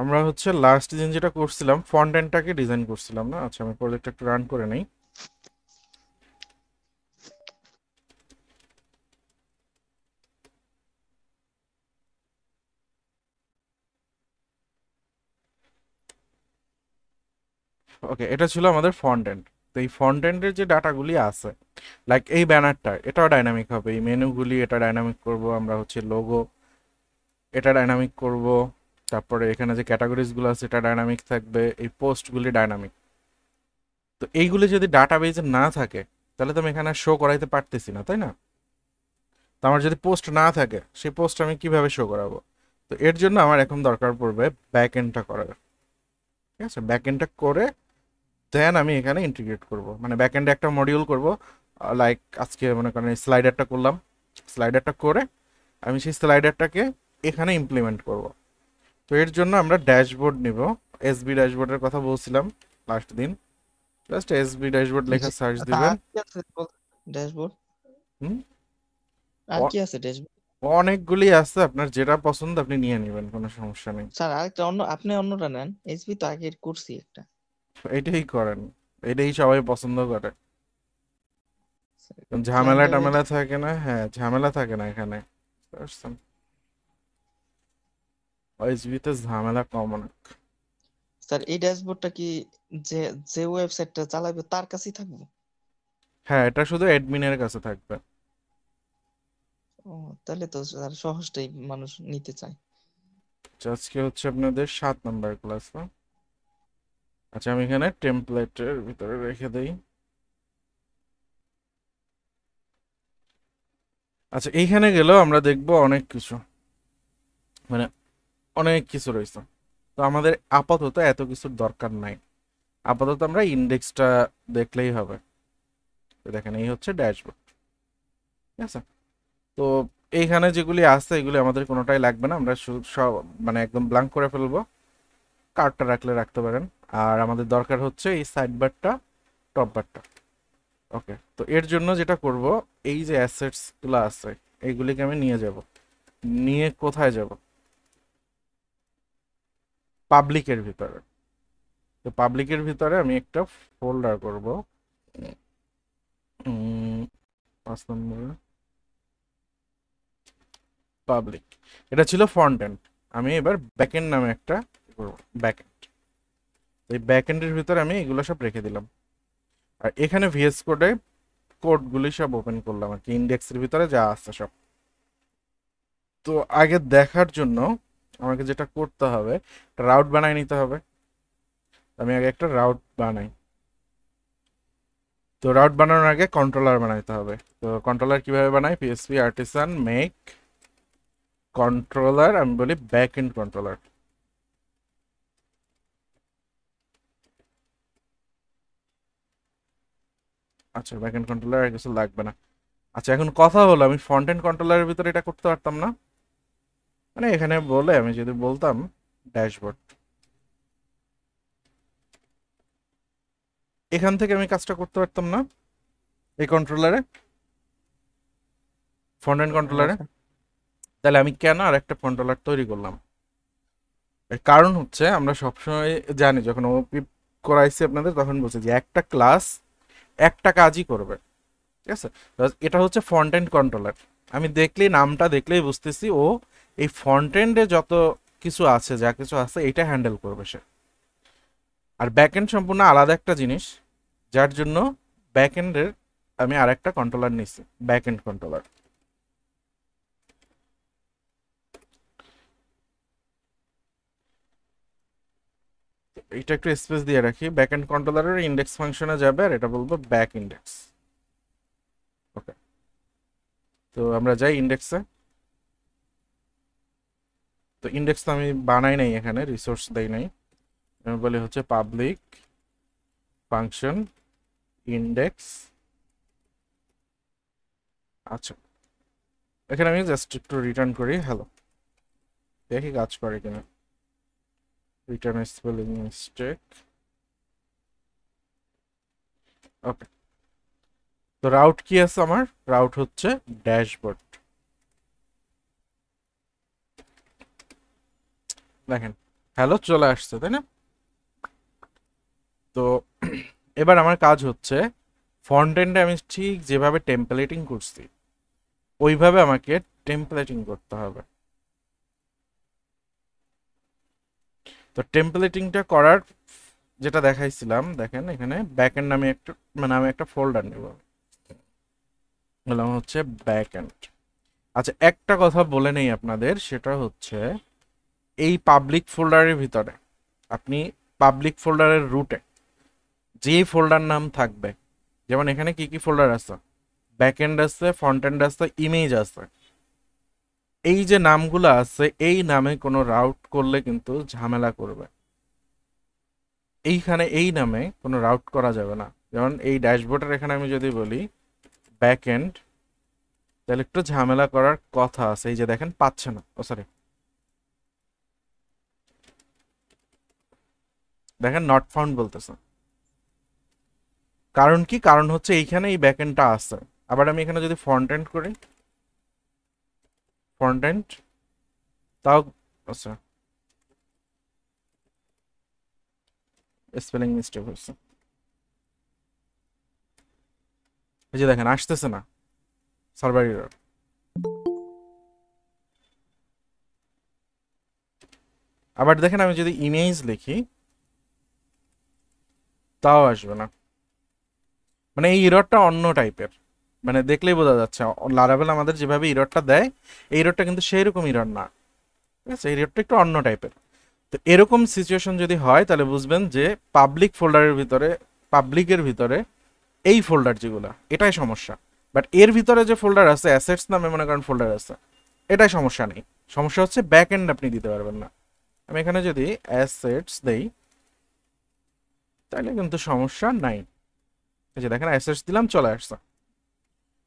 আমরা হচ্ছে লাস্ট দিন যেটা করছিলাম ফন্ট এন্ডটাকে ডিজাইন করছিলাম না। আচ্ছা আমি প্রজেক্টটা একটু রান করে নেই। ওকে, এটা ছিল আমাদের ফন্ট এন্ড। তো এই ফন্ট এন্ডের যে ডাটাগুলি আছে লাইক এই ব্যানারটা, এটাও ডাইনামিক হবে। এই মেনুগুলি এটা ডাইনামিক করব আমরা, হচ্ছে লোগো এটা ডাইনামিক করব, তারপরে এখানে যে ক্যাটাগরিজগুলো আছে এটা ডাইনামিক থাকবে, এই পোস্টগুলি ডাইনামিক। তো এইগুলি যদি ডাটাবেজে না থাকে তাহলে তো আমি এখানে শো করাইতে পারতেছি না, তাই না? তো আমার যদি পোস্ট না থাকে সেই পোস্ট আমি কিভাবে শো করাবো? তো এর জন্য আমার এখন দরকার পড়বে ব্যাক এন্ডটা করার। ঠিক আছে, ব্যাক এন্ডটা করে দেন আমি এখানে ইন্টিগ্রেট করব, মানে ব্যাক এন্ডে একটা মডিউল করব। লাইক আজকে মনে করেন স্লাইডারটা করলাম, স্লাইডারটা করে আমি সেই স্লাইডারটাকে এখানে ইমপ্লিমেন্ট করব। তো এর জন্য আমরা ড্যাশবোর্ড নিব, এসবি ড্যাশবোর্ডের কথা বলছিলাম লাস্ট দিন। জাস্ট এসবি ড্যাশবোর্ড লেখা সার্চ দিবেন। ড্যাশবোর্ড আর কি আছে? ড্যাশবোর্ড অনেকগুলি আছে, আপনার যেটা পছন্দ আপনি নিয়ে নেবেন, কোনো সমস্যা নেই স্যার। আরেকটা অন্য, আপনি অন্যটা নেন। এসবি তো আগে করছি একটা, এটাই করেন, এটাই সবাই পছন্দ করে, ঝামেলা টামেলা থাকে না। হ্যাঁ ঝামেলা থাকে না এখানে, ওএসবিতে ঝামেলা কম অনেক। স্যার এই ড্যাশবোর্ডটা কি যে যে ওয়েবসাইটটা চালাবে তার কাছেই থাকবে? হ্যাঁ এটা শুধু অ্যাডমিনের কাছে থাকবে। ও তাহলে তো স্যার সহজটাই মানুষ নিতে চায়। আজকে হচ্ছে আপনাদের 7 নাম্বার ক্লাস না? আচ্ছা আমি এখানে টেমপ্লেটের ভিতরে রেখে দেই। আচ্ছা এইখানে গেলেও আমরা দেখব অনেক কিছু, মানে অনেক কিছু রয়েছে। তো আমাদের আপাতত এত কিছুর দরকার নাই, আপাতত আমরা ইন্ডেক্সটা দেখলেই হবে। দেখেন এই হচ্ছে ড্যাশবোর্ড, ঠিক আছে? তো এইখানে যেগুলি আছে এগুলি আমাদের কোনোটাই লাগবে না, আমরা সব মানে একদম ব্ল্যাঙ্ক করে ফেলবো। কার্ডটা রাখলে রাখতে পারেন, আর আমাদের দরকার হচ্ছে এই সাইড বারটা, টপ বারটা। ওকে, তো এর জন্য যেটা করব, এই যে অ্যাসেটসগুলো আছে এইগুলিকে আমি নিয়ে যাব। নিয়ে কোথায় যাব? পাবলিকের ভিতরে। তো পাবলিকের ভিতরে আমি একটা ফোল্ডার করব, 5 নম্বর পাবলিক। এটা ছিল ফ্রন্ট এন্ড, আমি এবার ব্যাক এন্ড নামে একটা করব, ব্যাক এন্ড। এই ব্যাক এন্ডের ভিতরে আমি এগুলো সব রেখে দিলাম, আর এখানে ভিএস কোডে কোডগুলি সব ওপেন করলাম আর কি, ইনডেক্সের ভিতরে যা আছে সব। তো আগে দেখার জন্য আমাকে যেটা করতে হবে, রাউট বানাই নিতে হবে। আমি আগে একটা রাউট বানাই। তো রাউট বানানোর আগে কন্ট্রোলার বানাইতে হবে। তো কন্ট্রোলার কিভাবে বানাই? পিএসপি আর্টিসান মেক কন্ট্রোলার, আমি বলি ব্যাক এন্ড কন্ট্রোলার। আচ্ছা ব্যাক এন্ড কন্ট্রোলার আর কিছু লাগবে না। আচ্ছা এখন কথা হলো, আমি ফ্রন্ট এন্ড কন্ট্রোলারের ভিতরে এটা করতে পারতাম না, মানে এখানে বলে আমি যদি বলতাম ড্যাশবোর্ড, এখান থেকে আমি কাজটা করতে পারতাম না এই কন্ট্রোলারে, ফ্রন্ট এন্ড কন্ট্রোলারে। তাহলে আমি কেন আর একটা কন্ট্রোলার তৈরি করলাম? এর কারণ হচ্ছে আমরা সবসময় জানি, যখন ওপি করাইছি আপনাদের তখন বলছি যে একটা ক্লাস একটা কাজই করবে, ঠিক আছে? এটা হচ্ছে ফ্রন্ট এন্ড কন্ট্রোলার। আমি দেখলেই নামটা দেখলেই বুঝতেছি ও এই ফ্রন্ট এন্ডে যত কিছু আছে যা কিছু আছে এটা হ্যান্ডেল করবে সে। আর ব্যাক এন্ড সম্পূর্ণ আলাদা একটা জিনিস, যার জন্য ব্যাক এন্ডের আমি আর একটা কন্ট্রোলার নিচ্ছি, ব্যাক এন্ড কন্ট্রোলার। এটা একটু স্পেস দিয়ে রাখি। ব্যাক এন্ড কন্ট্রোলারের ইনডেক্স ফাংশনে যাবে, আর এটা বলবো ব্যাক ইনডেক্স। ওকে, তো আমরা যাই ইনডেক্সে। তো ইনডেক্স তো আমি বানাই নাই, এখানে রিসোর্স দেই নাই, আমি বলি হচ্ছে পাবলিক ফাংশন ইনডেক্স। আচ্ছা এখানে আমি জাস্ট একটু রিটার্ন করি হ্যালো, দেখি কাজ করে কিনা। Return a spelling mistake. Okay. তো রাউট কি আছে আমার? রাউট হচ্ছে ড্যাশবোর্ড। দেখেন হ্যালো চলে আসছে, তাই না? তো এবার আমার কাজ হচ্ছে ফন্ট এন্ডে আমি ঠিক যেভাবে টেম্পলেটিং করছি ওইভাবে আমাকে টেম্পলেটিং করতে হবে। তো টেম্পলেটিংটা করার যেটা দেখাইছিলাম, দেখেন এখানে ব্যাক এন্ড নামে একটা মানে আমি একটা ফোল্ডার নেব, বললাম হচ্ছে ব্যাক এন্ড। আচ্ছা একটা কথা বলে নেই আপনাদের, সেটা হচ্ছে এই পাবলিক ফোল্ডারের ভিতরে আপনি পাবলিক ফোল্ডারের রুটে যে ফোল্ডার নাম থাকবে, যেমন এখানে কি কি ফোল্ডার আছে, ব্যাক এন্ড আছে, ফ্রন্ট এন্ড আছে, ইমেজ আছে, এই যে নামগুলো আছে এই নামে কোনো রাউট করলে কিন্তু ঝামেলা করবে। এইখানে এই নামে কোনো রাউট করা যাবে না। যেমন এই ড্যাশবোর্ডের এখানে আমি যদি বলি ব্যাক এন্ড, তাহলে একটু ঝামেলা করার কথা আছে। এই যে দেখেন পাচ্ছে না, ও সরি দেখেন নট ফাউন্ড বলতেছে। কারণ কি? কারণ হচ্ছে এইখানে এই ব্যাক এন্ডটা আছে। আবার আমি এখানে যদি ফ্রন্ট এন্ড করি, ফ্রন্ট এন্ড তাও আচ্ছা স্পেলিং মিস্টেক হচ্ছে, এই যে দেখেন আসতেছে না, সার্ভার এরর। আবার দেখেন আমি যদি ইমেজ লিখি তাও আসবে না, মানে এই ইররটা অন্য টাইপের, মানে দেখলেই বোঝা যাচ্ছে। লারাভেল আমাদের যেভাবে ইররটা দেয় এই ইররটা কিন্তু সেই রকম ইরর না, ঠিক আছে? এই ইররটা একটু অন্য টাইপের। তো এরকম সিচুয়েশন যদি হয় তাহলে বুঝবেন যে পাবলিক ফোল্ডারের ভিতরে, পাবলিকের ভিতরে এই ফোল্ডার যেগুলো এটাই সমস্যা। বাট এর ভিতরে যে ফোল্ডার আছে অ্যাসেটস নামে মনে করেন ফোল্ডার আছে, এটাই সমস্যা নেই। সমস্যা হচ্ছে ব্যাক এন্ড আপনি দিতে পারবেন না। আমি এখানে যদি অ্যাসেটস দেই তাহলে কিন্তু সমস্যা নাই। এই যে দেখেন অ্যাসেটস দিলাম, চলে আসছে।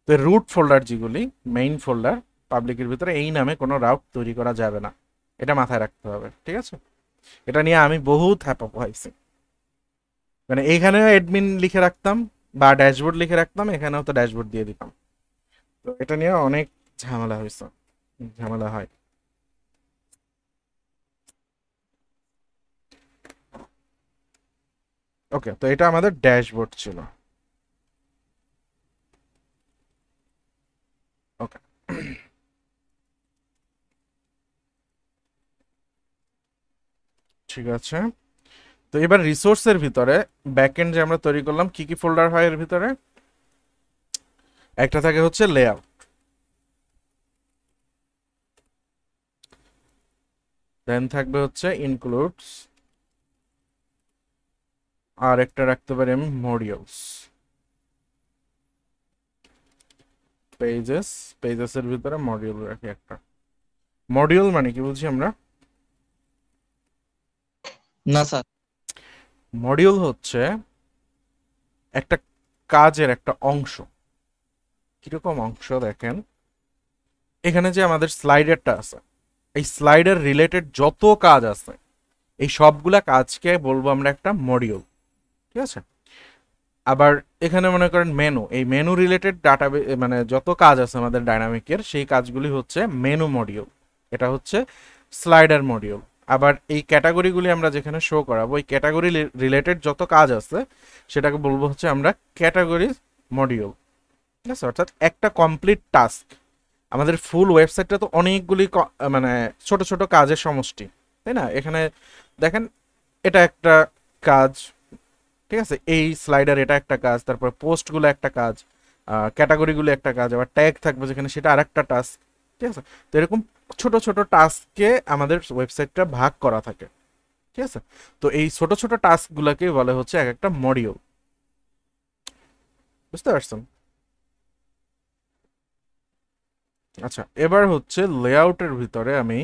তো রুট ফোল্ডার যেগুলি মেইন ফোল্ডার পাবলিকের ভিতরে এই নামে কোনো রাউট তৈরি করা যাবে না, এটা মাথায় রাখতে হবে, ঠিক আছে? এটা নিয়ে আমি বহুত হ্যাপক হয়েছি, মানে এইখানেও অ্যাডমিন লিখে রাখতাম বা ড্যাশবোর্ড লিখে রাখতাম, এখানেও তো ড্যাশবোর্ড দিয়ে দিতাম। তো এটা নিয়ে অনেক ঝামেলা হয়েছে, ঝামেলা হয়। ওকে, তো এটা আমাদের ড্যাশবোর্ড ছিল। ওকে, ঠিক আছে। তো এবার রিসোর্সের ভিতরে ব্যাকএন্ড যে আমরা তৈরি করলাম, কি কি ফোল্ডার হয় এর ভিতরে? একটা থাকে হচ্ছে লেআউট, দেন থাকবে হচ্ছে ইনক্লুডস, আর একটা রাখতে পারি আমি মডিউলস, পেজেস, পেজেসের ভিতরে মডিউল রাখি একটা। মডিউল মানে কি বুঝি আমরা? না স্যার, মডিউল হচ্ছে একটা কাজের একটা অংশ। কিরকম অংশ? দেখেন এখানে যে আমাদের স্লাইডারটা আছে, এই স্লাইডার রিলেটেড যত কাজ আছে এই সবগুলা কাজকে বলবো আমরা একটা মডিউল, ঠিক আছে? আবার এখানে মনে করেন মেনু, এই মেনু রিলেটেড ডাটা মানে যত কাজ আছে আমাদের ডাইনামিকের সেই কাজগুলি হচ্ছে মেনু মডিউল, এটা হচ্ছে স্লাইডার মডিউল। আবার এই ক্যাটাগরিগুলি আমরা যেখানে শো করাবো ওই ক্যাটাগরি রিলেটেড যত কাজ আছে সেটাকে বলবো হচ্ছে আমরা ক্যাটাগরি মডিউল, ঠিক আছে? অর্থাৎ একটা কমপ্লিট টাস্ক। আমাদের ফুল ওয়েবসাইটটা তো অনেকগুলি মানে ছোট ছোট কাজের সমষ্টি, তাই না? এখানে দেখেন এটা একটা কাজ, ঠিক আছে? এই স্লাইডার এটা একটা কাজ, তারপর পোস্টগুলো একটা কাজ, ক্যাটাগরিগুলো একটা কাজ, আবার ট্যাগ থাকবে যেখানে সেটা আর একটা টাস্ক, ঠিক আছে? তো এরকম ছোট ছোট টাস্ককে আমাদের ওয়েবসাইটটা ভাগ করা থাকে, ঠিক আছে? তো এই ছোট ছোট টাস্কগুলোকে বলে হচ্ছে এক একটা মডিউল, বুঝতে পারছেন? আচ্ছা, এবার হচ্ছে লেআউটের ভিতরে আমি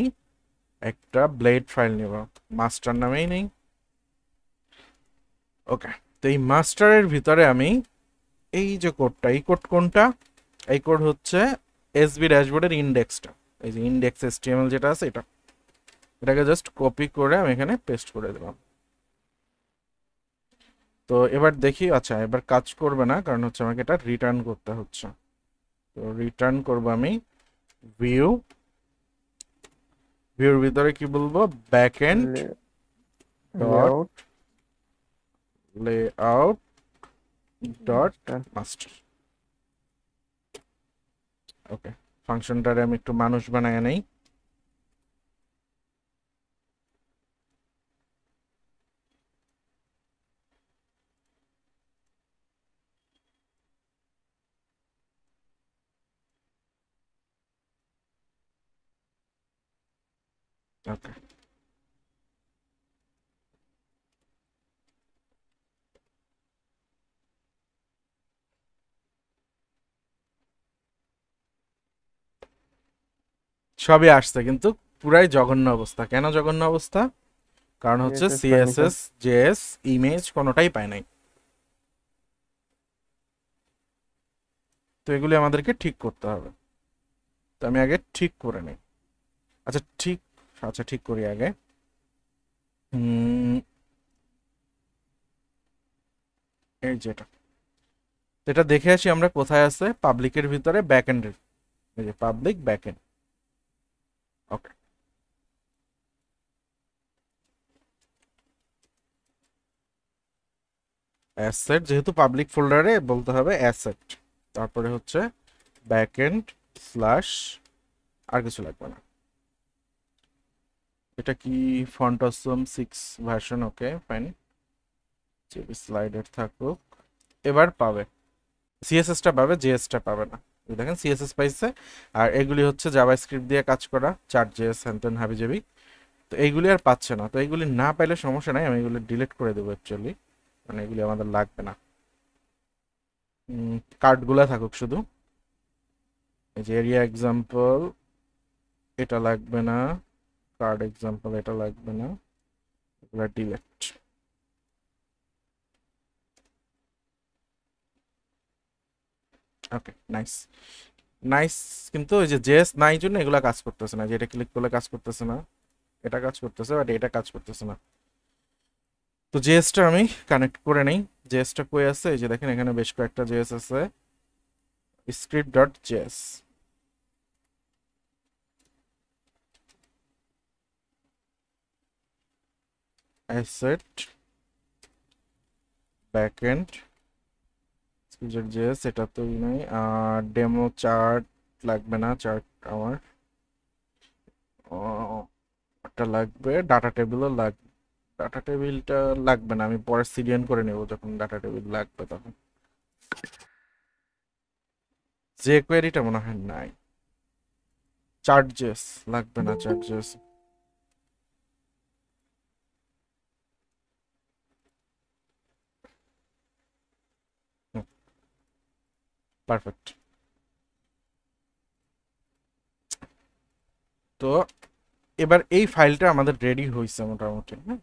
একটা ব্লেড ফাইল নেব, মাস্টার নামেই নেই। ওকে, তো এই মাস্টারের ভিতরে আমি এই যে কোডটা, এই কোড কোনটা? এই কোড হচ্ছে এসবি ড্যাশবোর্ডের ইনডেক্সটা, এই যে ইনডেক্স HTML যেটা আছে এটা, এটাকে জাস্ট কপি করে আমি এখানে পেস্ট করে দিলাম। তো এবার দেখি, আচ্ছা এবার কাজ করবে না, কারণ হচ্ছে আমাকে এটা রিটার্ন করতে হচ্ছে। তো রিটার্ন করব আমি ভিউ, ভিউর ভিতরে কি বলবো? Back end dot layout dot master. Okay, function that I'm to manage banana. Okay. সবই আসছে কিন্তু পুরাই জঘন্য অবস্থা। কেন জঘন্য অবস্থা? কারণ হচ্ছে সিএসএস জেএস ইমেজ কোনোটাই পায় নাই। তো এগুলি আমাদেরকে ঠিক করতে হবে। তো আমি আগে ঠিক করে নেই। আচ্ছা ঠিক, আচ্ছা ঠিক করি আগে। এই যেটা, এটা দেখে আসি আমরা কোথায় আছে। পাবলিকের ভিতরে ব্যাক এন্ডের, এই যে public back end. Okay. Asset যেহেতু পাবলিক ফোল্ডারে বলতে হবে অ্যাসেট, তারপরে হচ্ছে ব্যাকএন্ড স্ল্যাশ আর কিছু লাগবে না। এটা কি font awesome 6 version? Okay fine, যদি স্লাইডার থাকুক এবার পাবে, সিএসএসটা পাবে, জেএসটা পাবে না। দেখেন সিএসএস পাইছে, আর এগুলি হচ্ছে জাভাস্ক্রিপ্ট দিয়ে কাজ করা, চার্জেস হ্যান্টন হাবিজাবি। তো এইগুলি আর পাচ্ছে না। তো এইগুলি না পাইলে সমস্যা নাই, আমি এগুলি ডিলিট করে দেবো। অ্যাকচুয়ালি মানে এগুলি আমাদের লাগবে না, কার্ডগুলা থাকুক শুধু। এই যে এরিয়া এক্সাম্পল এটা লাগবে না, কার্ড এক্সাম্পল এটা লাগবে না, এগুলা ডিলিট। Okay nice nice. কিন্তু ওই যে জেএস নাই জন্য এগুলা কাজ করতেছে না, যে এটা ক্লিক করলে কাজ করতেছে না, এটা কাজ করতেছে বাট এটা কাজ করতেছে না। তো জেএসটা আমি কানেক্ট করে নেই। জেএসটা কই আছে? এই যে দেখেন এখানে বেশ কয়েকটা জেএস আছে। Script dot JS, asset backend JS, এটা তো নাই। আর ডেমো চার্ট লাগবে না, চার্ট আমার একটা লাগবে, ডাটা টেবিলও লাগবে। ডাটা টেবিলটা লাগবে না, আমি পরে সিডিএন করে নেব যখন ডাটা টেবিল লাগবে তখন। যে কোয়েরিটা মনে হয় নাই, চার্ট জেএস লাগবে না, চার্ট জেএস। পারফেক্ট। তো এবার এই ফাইলটা আমাদের রেডি হয়েছে মোটামুটি। হ্যাঁ,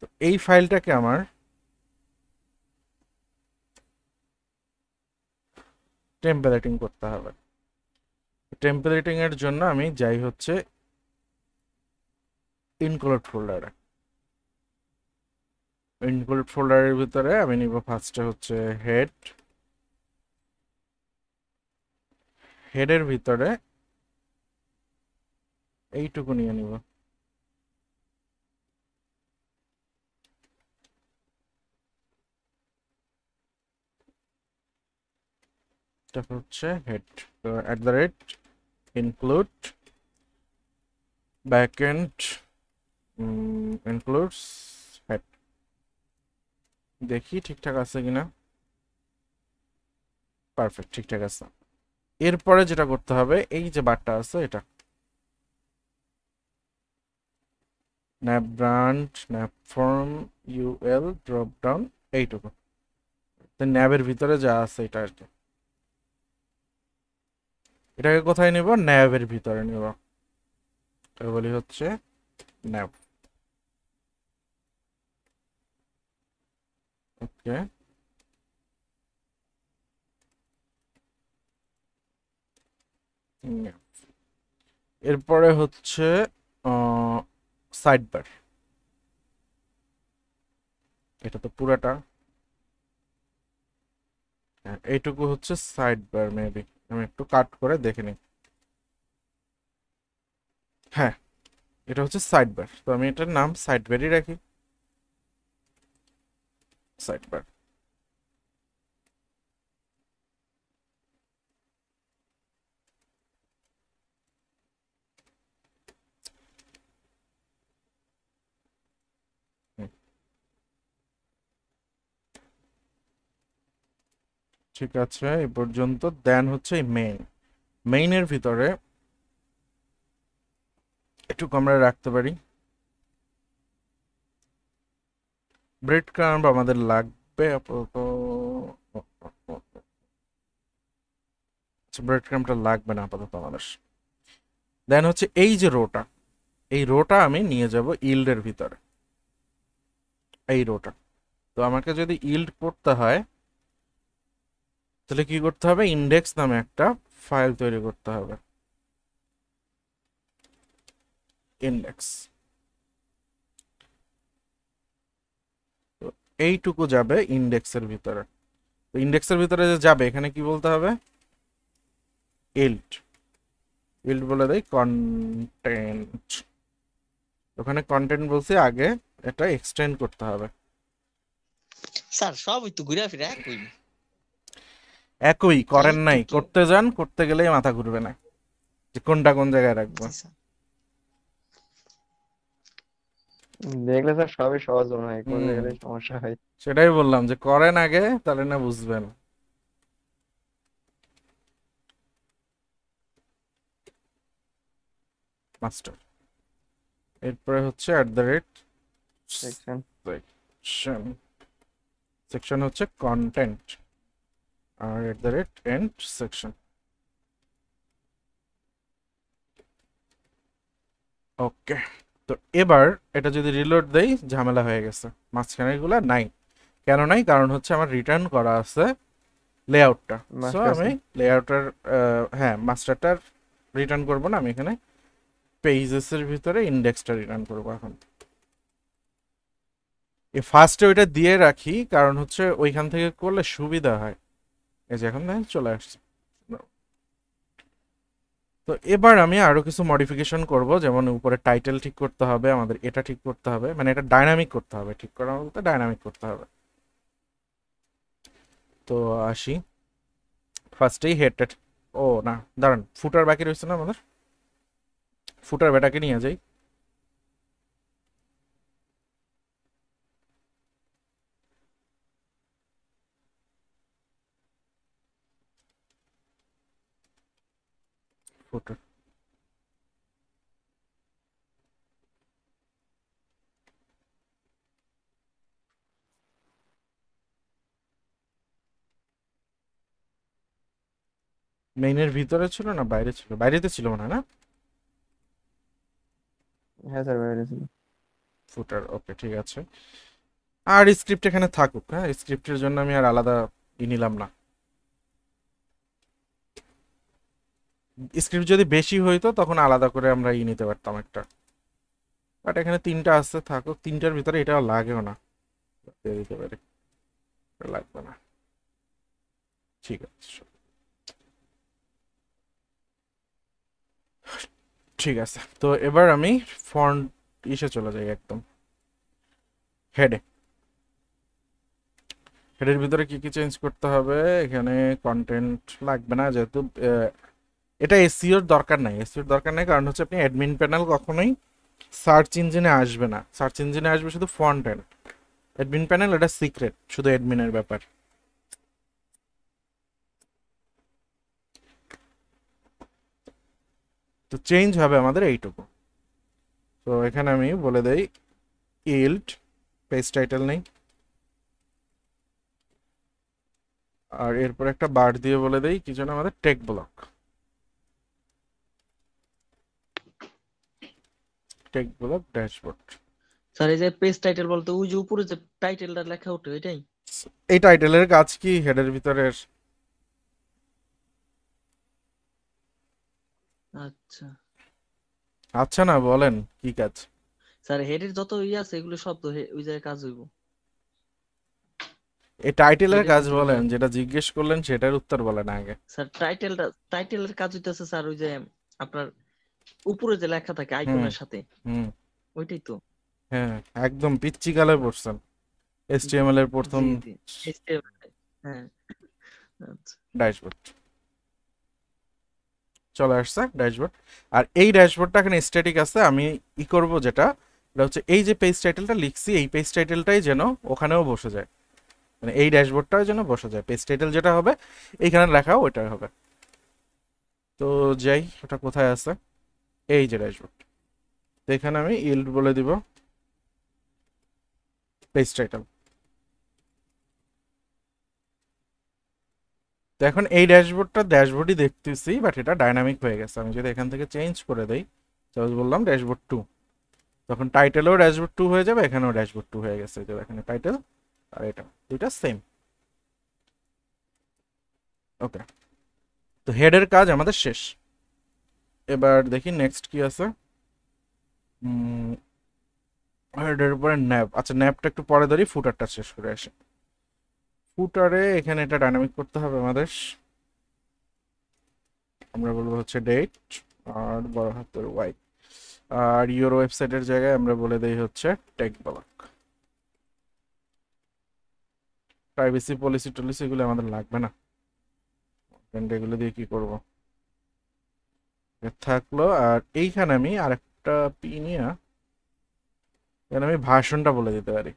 তো এই ফাইলটাকে আমার টেম্পলেটিং করতে হবে। টেম্পলেটিং এর জন্য আমি যাই হচ্ছে ইনক্লুড ফোল্ডারে। ইনক্লুড ফোল্ডারের ভিতরে আমি নিব ফার্স্টে হচ্ছে হেড। হেডের ভিতরে এইটুকু নিয়ে নিব। তারপর হচ্ছে head @ include backend includes head. দেখি ঠিকঠাক আছে কিনা। পারফেক্ট, ঠিকঠাক আছে। এরপরে যেটা করতে হবে, এই যে বারটা আছে এটা nav brand nav form UL drop down এইটুকু, ন্যাবের ভিতরে যা আছে এটা আর কি। এটাকে কোথায় নেব? ন্যাবের ভিতরে নেব, বলি হচ্ছে ন্যাব। ওকে এরপরে হচ্ছে সাইডবার, এটা তো পুরাটা। এইটুকু হচ্ছে সাইডবার, মেবি আমি একটু কাট করে দেখে নিই। হ্যাঁ এটা হচ্ছে সাইডবার, তো আমি এটার নাম সাইডবারই রাখি। সাইডবার ঠিক আছে এই পর্যন্ত। দেন হচ্ছে মেইন, মেইনের ভিতরে একটু আমরা রাখতে পারি ব্রেড ক্রাম্ব আমাদের লাগবে আপাতত। ব্রেড ক্রাম্বটা লাগবে না আপাতত আমাদের। দেন হচ্ছে এই যে রোটা, এই রোটা আমি নিয়ে যাব ইল্ডের ভিতরে। এই রোটা তো আমাকে যদি ইল্ড করতে হয় তাহলে কি করতে হবে, ইন্ডেক্স নামে একটা ফাইল তৈরি করতে হবে। ইন্ডেক্স এইটুকু যাবে ইন্ডেক্সের ভিতরে। তো ইন্ডেক্সের ভিতরে যে যাবে এখানে কি বলতে হবে, ইল্ড। ইল্ড বলে দেয় কন্টেন্ট, ওখানে কন্টেন্ট বলছি আগে, এটা এক্সটেন্ড করতে হবে। স্যার সবই তো ঘুরে ফিরে একই একই করেন নাই, করতে যান করতে গেলেই মাথা ঘুরবে না যে কোনটা কোন জায়গায় রাখবো। দেখলে স্যার সবই সহজ মনে হয়, করতে গেলে সমস্যা হয়। সেটাই বললাম যে করেন আগে তাহলে না বুঝবেন। মাস্টার এরপরে হচ্ছে @section, সেকশন হচ্ছে কন্টেন্ট আর @end সেকশন। ওকে তো এবার এটা যদি রিলোড দেই ঝামেলা হয়ে গেছে, মাঝখানে এগুলো নাই। কেন নাই, কারণ হচ্ছে আমার রিটার্ন করা আছে লেআউটটা। সো আমি লেআউটার হ্যাঁ মাস্টারটার রিটার্ন করব না, আমি এখানে পেজেসের ভিতরে ইনডেক্সটা রিটার্ন করব। এখন এই ফার্স্টে ওইটা দিয়ে রাখি, কারণ হচ্ছে ওইখান থেকে করলে সুবিধা হয়। এই যে এখন দেখেন চলে আসছে। তো এবার আমি আরো কিছু মডিফিকেশন করব, যেমন উপরে টাইটেল ঠিক করতে হবে আমাদের, এটা ঠিক করতে হবে, মানে এটা ডাইনামিক করতে হবে। ঠিক করা বলতে ডাইনামিক করতে হবে। তো আসি ফার্স্টেই হেডটা, ও না দাঁড়ান ফুটার বাকি রয়েছে না আমাদের, ফুটার বেটাকে নিয়ে যাই। ফুটার মেইনের ভিতরে ছিল না বাইরে ছিল? বাইরেতে ছিল মনে হয় না? হ্যাঁ স্যার বাইরে ছিল ফুটার। ওকে ঠিক আছে, আর স্ক্রিপ্ট এখানে থাকুক। হ্যাঁ স্ক্রিপ্টের জন্য আমি আর আলাদা নিলাম না। স্ক্রিপ্ট যদি বেশি হইতো তখন আলাদা করে আমরা নিতে পারতাম একটা, বাট এখানে তিনটা আসতে থাকুক। তিনটার ভিতরে এটা লাগেও না, দিতে পারি, লাগবে না। ঠিক আছে ঠিক আছে, তো এবার আমি ফন্ট ইসে চলে যাই একদম হেডে। হেডের ভিতরে কি কি চেঞ্জ করতে হবে, এখানে কন্টেন্ট লাগবে না যেহেতু এটা এসইওর দরকার নাই। এসইওর দরকার নাই কারণ হচ্ছে আপনি অ্যাডমিন প্যানেল কখনোই সার্চ ইঞ্জিনে আসবে না, সার্চ ইঞ্জিনে আসবে শুধু ফন্ট এন্ড। অ্যাডমিন প্যানেল এটা সিক্রেট, শুধু অ্যাডমিনের ব্যাপার। তো চেঞ্জ হবে আমাদের এইটুকু। তো এখানে আমি বলে দেই ইল্ড, পেজ টাইটেল নেই, আর এরপর একটা বার দিয়ে বলে দেই কি যেন আমাদের tech block. Tech block dashboard. Sir এই যে পেজ টাইটেল বলতে ওই যে উপরে যে টাইটেলটা লেখা ওঠে এটাই। এই টাইটেলের কাজ কি হেডের ভিতরে? আচ্ছা আচ্ছা না বলেন কি কাজ? স্যার হেডের যত ই আছে এগুলো সব তো ওই জায়গায় কাজ হইব। এই টাইটেলের কাজ বলেন, যেটা জিজ্ঞেস করলেন সেটার উত্তর বলেন আগে। স্যার টাইটেলের কাজ হইতাছে স্যার ওই যে আপনার উপরে যে লেখা থাকে আইকনের সাথে ওইটাই তো। হ্যাঁ একদম পিচ্চি গালায় পড়ছেন HTML এর প্রথম। হ্যাঁ আচ্ছা ড্যাশবোর্ড চলে আসছে ড্যাশবোর্ড। আর এই ড্যাশবোর্ডটা এখানে স্ট্যাটিক আছে। আমি ই করব যেটা এটা হচ্ছে এই যে পেজ টাইটেলটা লিখছি এই পেজ টাইটেলটাই যেন ওখানেও বসে যায়, মানে এই ড্যাশবোর্ডটাও যেন বসে যায়। পেজ টাইটেল যেটা হবে এইখানে লেখা ওইটাই হবে। তো যাই ওটা কোথায় আছে, এই যে ড্যাশবোর্ড, তো এখানে আমি ইল্ড বলে দিব পেজ টাইটেল। তো এখন এই ড্যাশবোর্ডটা ড্যাশবোর্ডই দেখতেছি বাট এটা ডাইনামিক হয়ে গেছে। আমি যদি এখান থেকে চেঞ্জ করে দেই, সাপোজ বললাম ড্যাশবোর্ড 2, তখন টাইটেলও ড্যাশবোর্ড 2 হয়ে যাবে, এখানেও ড্যাশবোর্ড 2 হয়ে গেছে। তো এখানে টাইটেল আর এটা দুটো সেম। ওকে তো হেডের কাজ আমাদের শেষ। এবার দেখি নেক্সট কি আছে। হেডের উপরে ন্যাব, আচ্ছা ন্যাবটা একটু পরে ধরি, ফুটারটা শেষ করে আসে। ফুটারে এখানে এটা ডাইনামিক করতে হবে আমাদের। আমরা বলবো হচ্ছে ডেট আর বড় হাতের ওয়াই, আর ইউর ওয়েবসাইটের জায়গায় আমরা বলে দেই হচ্ছে টেক ব্লক। প্রাইভেসি পলিসি টলিসি এগুলো আমাদের লাগবে না, এগুলো দিয়ে কি করব থাকলো। আর এইখানে আমি আরেকটা পিনিয়া এখানে আমি ভাষণটা বলে দিতে পারি।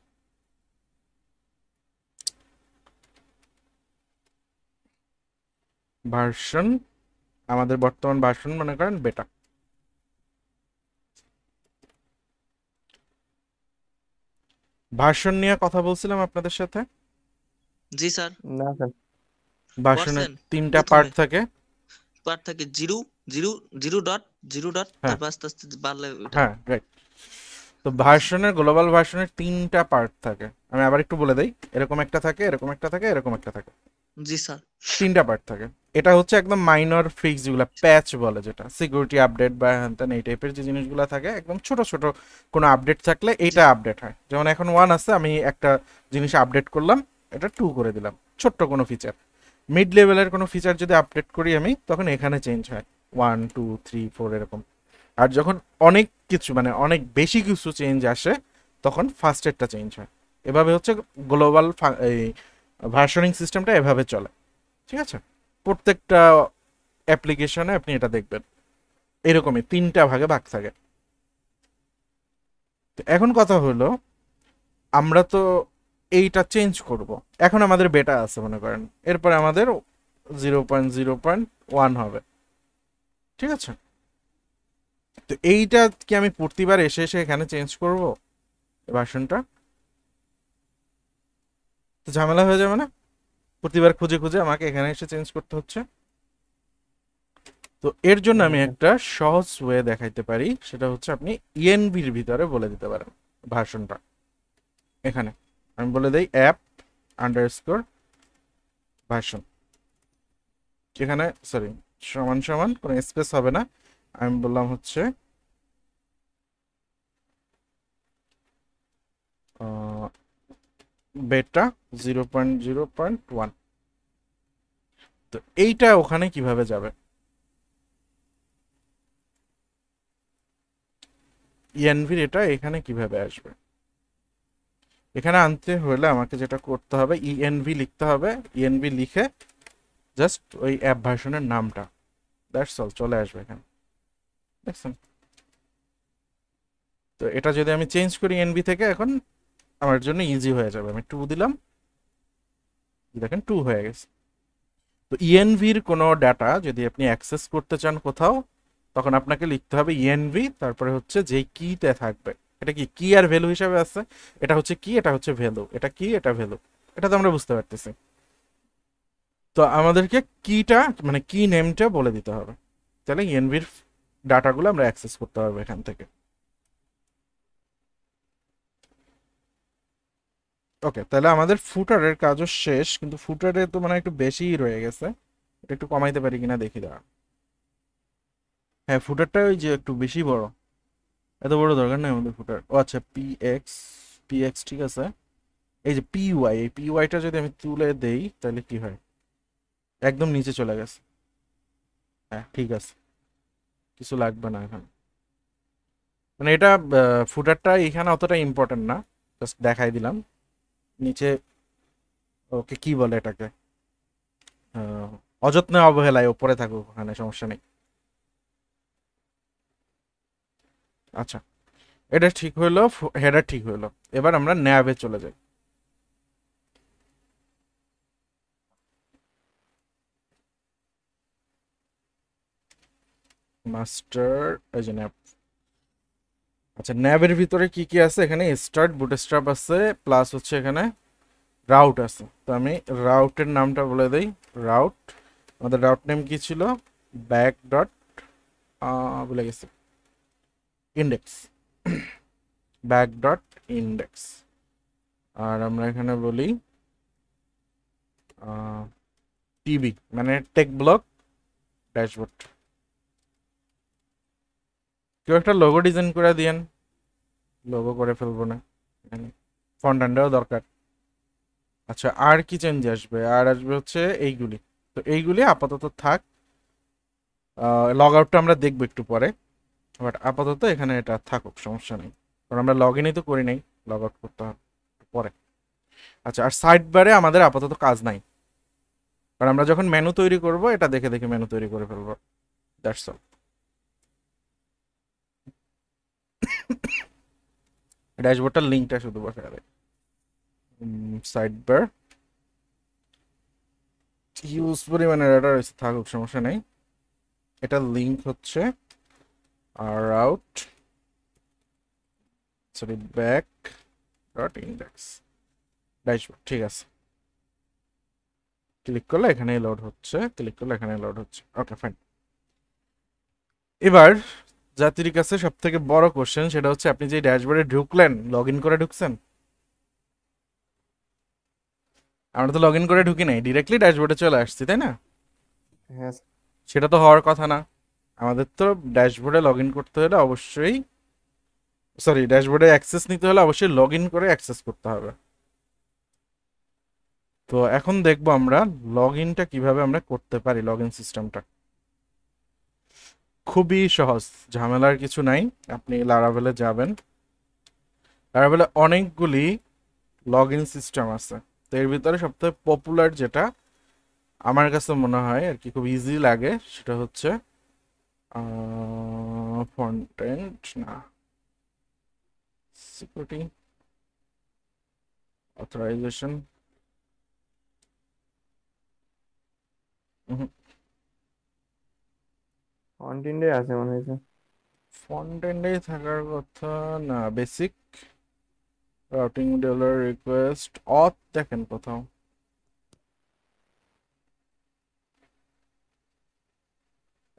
ভার্সন আমাদের বর্তমান ভার্সন মনে করেন বেটা। ভার্সন নিয়ে কথা বলছিলাম আপনাদের সাথে। জি স্যার। না স্যার ভার্সনের তিনটা পার্ট থাকে, পার্ট থাকে 0.0.0. তারপর আস্তে বাড়লে ওটা। হ্যাঁ রাইট। তো ভার্সনের গ্লোবাল ভার্সনের তিনটা পার্ট থাকে, আমি আবার একটু বলে দেই। এরকম একটা থাকে, এরকম একটা থাকে, এরকম একটা থাকে। জি স্যার তিনটা পার্ট থাকে। এটা হচ্ছে একদম মাইনর ফিক্স যেগুলো প্যাচ বলে, যেটা সিকিউরিটি আপডেট বা হ্যানত্যান এই টাইপের যে জিনিসগুলো থাকে, একদম ছোট ছোট কোনো আপডেট থাকলে এইটা আপডেট হয়। যেমন এখন 1 আছে, আমি একটা জিনিস আপডেট করলাম, এটা 2 করে দিলাম, ছোট্ট কোনো ফিচার। মিড লেভেলের কোনো ফিচার যদি আপডেট করি আমি, তখন এখানে চেঞ্জ হয় 1 2 3 4 এরকম। আর যখন অনেক কিছু মানে অনেক বেশি কিছু চেঞ্জ আসে তখন ফার্স্টেরটা চেঞ্জ হয়। এভাবে হচ্ছে গ্লোবাল ভার্সনিং সিস্টেমটা এভাবে চলে। ঠিক আছে প্রত্যেকটা অ্যাপ্লিকেশনে আপনি এটা দেখবেন এরকমই তিনটা ভাগে ভাগ থাকে। তো এখন কথা হলো আমরা তো এইটা চেঞ্জ করব। এখন আমাদের বেটা আছে মনে করেন, এরপরে আমাদের 0.0.1 হবে। ঠিক আছে তো এইটা কি আমি প্রতিবার এসে এসে এখানে চেঞ্জ করব ভার্সনটা? তো ঝামেলা হয়ে যাবে না? প্রতিবার খুঁজে খুঁজে আমাকে এখানে এসে চেঞ্জ করতে হচ্ছে। তো এর জন্য আমি একটা সহজ ওয়ে দেখাইতে পারি, সেটা হচ্ছে আপনি ইএনভির ভিতরে বলে দিতে পারেন ভার্সনটা। এখানে আমি বলে দেই অ্যাপ আন্ডারস্কোর ভার্সন, এখানে সরি সমান সমান কোনো স্পেস হবে না। আমি বললাম হচ্ছে বেটা 0.0.1। তো এইটা ওখানে কিভাবে যাবে? ইএনভির এটা এখানে কিভাবে আসবে? এখানে আনতে হলে আমাকে যেটা করতে হবে ইএনভি লিখতে হবে। ইএনভি লিখে জাস্ট ওই অ্যাপ ভার্সনের নামটা, দ্যাটস অল, চলে আসবে এখানে। দেখছেন তো এটা যদি আমি চেঞ্জ করি ইএনভি থেকে, এখন আমার জন্য ইজি হয়ে যাবে। আমি 2 দিলাম, দেখেন 2 হয়ে গেছে। তো ইএনভির কোনো ডাটা যদি আপনি অ্যাক্সেস করতে চান কোথাও, তখন আপনাকে লিখতে হবে ইএনভি, তারপরে হচ্ছে যে কিতে থাকবে এটা কি কি আর ভ্যালু হিসাবে আছে। এটা হচ্ছে কি, এটা হচ্ছে ভ্যালু, এটা কি, এটা ভ্যালু, এটা তো আমরা বুঝতে পারতেছি। তো আমাদেরকে কিটা মানে কি নেমটা বলে দিতে হবে, তাহলে ইএনভির ডাটাগুলো আমরা অ্যাক্সেস করতে পারবো এখান থেকে। ওকে তাহলে আমাদের ফুটারের কাজও শেষ, কিন্তু ফুটারে তো মানে একটু বেশি রয়ে গেছে, এটা একটু কমাইতে পারি কিনা দেখি। দাঁড়া হ্যাঁ ফুটারটা ওই যে একটু বেশি বড়, এত বড় দরকার নেই আমাদের ফুটার। ও আচ্ছা px ঠিক আছে। এই যে py, এই pyটা যদি আমি তুলে দেই তাহলে কি হয়? একদম নিচে চলে গেছে। হ্যাঁ ঠিক আছে, কিছু লাগবে না এখন। মানে এটা ফুটারটা এখানে অতটা ইম্পর্টেন্ট না, জাস্ট দেখাই দিলাম। নিচে ওকে কি বলে এটাকে, অযত্নে অবহেলায় ওপরে থাকুক, ওখানে সমস্যা নেই। আচ্ছা এটা ঠিক হইলো, হেডার ঠিক হইলো। এবার আমরা ন্যাভে চলে যাই। মাস্টার এই যে ন্যাভ। আচ্ছা ন্যাভের ভিতরে কি কি আছে, এখানে স্টার্ট বুটস্ট্র্যাপ আছে, প্লাস হচ্ছে এখানে রাউট আছে। তো আমি রাউটের নামটা বলে দেই। রাউট আমাদের রাউট নেম কি ছিল, ব্যাক ডট বলে গেছে ইন্ডেক্স, ব্যাক ডট ইন্ডেক্স। আর আমরা এখানে বলি টিবি মানে টেক ব্লক ড্যাশবোর্ড। কেউ একটা লোগো ডিজাইন করে দিয়েন, লোগো করে ফেলবো না, ফন্ট আন্ডারও দরকার। আচ্ছা আর কি চেঞ্জ আসবে, আর আসবে হচ্ছে এইগুলি। তো এইগুলি আপাতত থাক, লগ আউটটা আমরা দেখবো একটু পরে, বাট আপাতত এখানে এটা থাকুক, সমস্যা নেই, কারণ আমরা লগ ইনই তো করি নাই, লগ আউট করতে হবে পরে। আচ্ছা আর সাইড বারে আমাদের আপাতত কাজ নাই, কারণ আমরা যখন মেনু তৈরি করব এটা দেখে দেখে মেনু তৈরি করে ফেলবো, দ্যাটস অল। ড্যাশবোর্ডটার লিঙ্কটা শুধু বসায় দেয়। সাইড বার ইউজ পরিমাণে ডাটা রয়েছে, থাকুক সমস্যা নেই। এটা লিঙ্ক হচ্ছে আর out sorry back dot index dashboard, ঠিক আছে। ক্লিক করলে এখানে লোড হচ্ছে, ক্লিক করলে এখানে লোড হচ্ছে, ওকে ফাইন। এবার জাতির কাছে সব থেকে বড় কোশ্চেন, সেটা হচ্ছে আপনি যে ড্যাশবোর্ডে ঢুকলেন লগ ইন করে ঢুকছেন? আমরা তো লগ ইন করে ঢুকি নাই, ডিরেক্টলি ড্যাশবোর্ডে চলে আসছি, তাই না? হ্যাঁ, সেটা তো হওয়ার কথা না। আমাদের তো ড্যাশবোর্ডে লগ ইন করতে হলে অবশ্যই, সরি ড্যাশবোর্ডে অ্যাক্সেস নিতে হলে অবশ্যই লগ ইন করে অ্যাক্সেস করতে হবে। তো এখন দেখবো আমরা লগ ইনটা কিভাবে আমরা করতে পারি। লগ ইন সিস্টেমটা খুবই সহজ, ঝামেলার কিছু নাই। আপনি লারাভেলে যাবেন, লারাভেলে অনেকগুলি লগ ইন সিস্টেম আছে। তো এর ভিতরে সবথেকে পপুলার যেটা আমার কাছে মনে হয় আর কি খুব ইজি লাগে, সেটা হচ্ছে ফন্টেন্ট না সিকিউরিটি অথরাইজেশন, ফন্টেন্টে আছে মনে হয়, ফন্টেন্টে থাকার কথা না, বেসিক রাউটিং ডলার রিকোয়েস্ট অথ দেখেন কোথাও।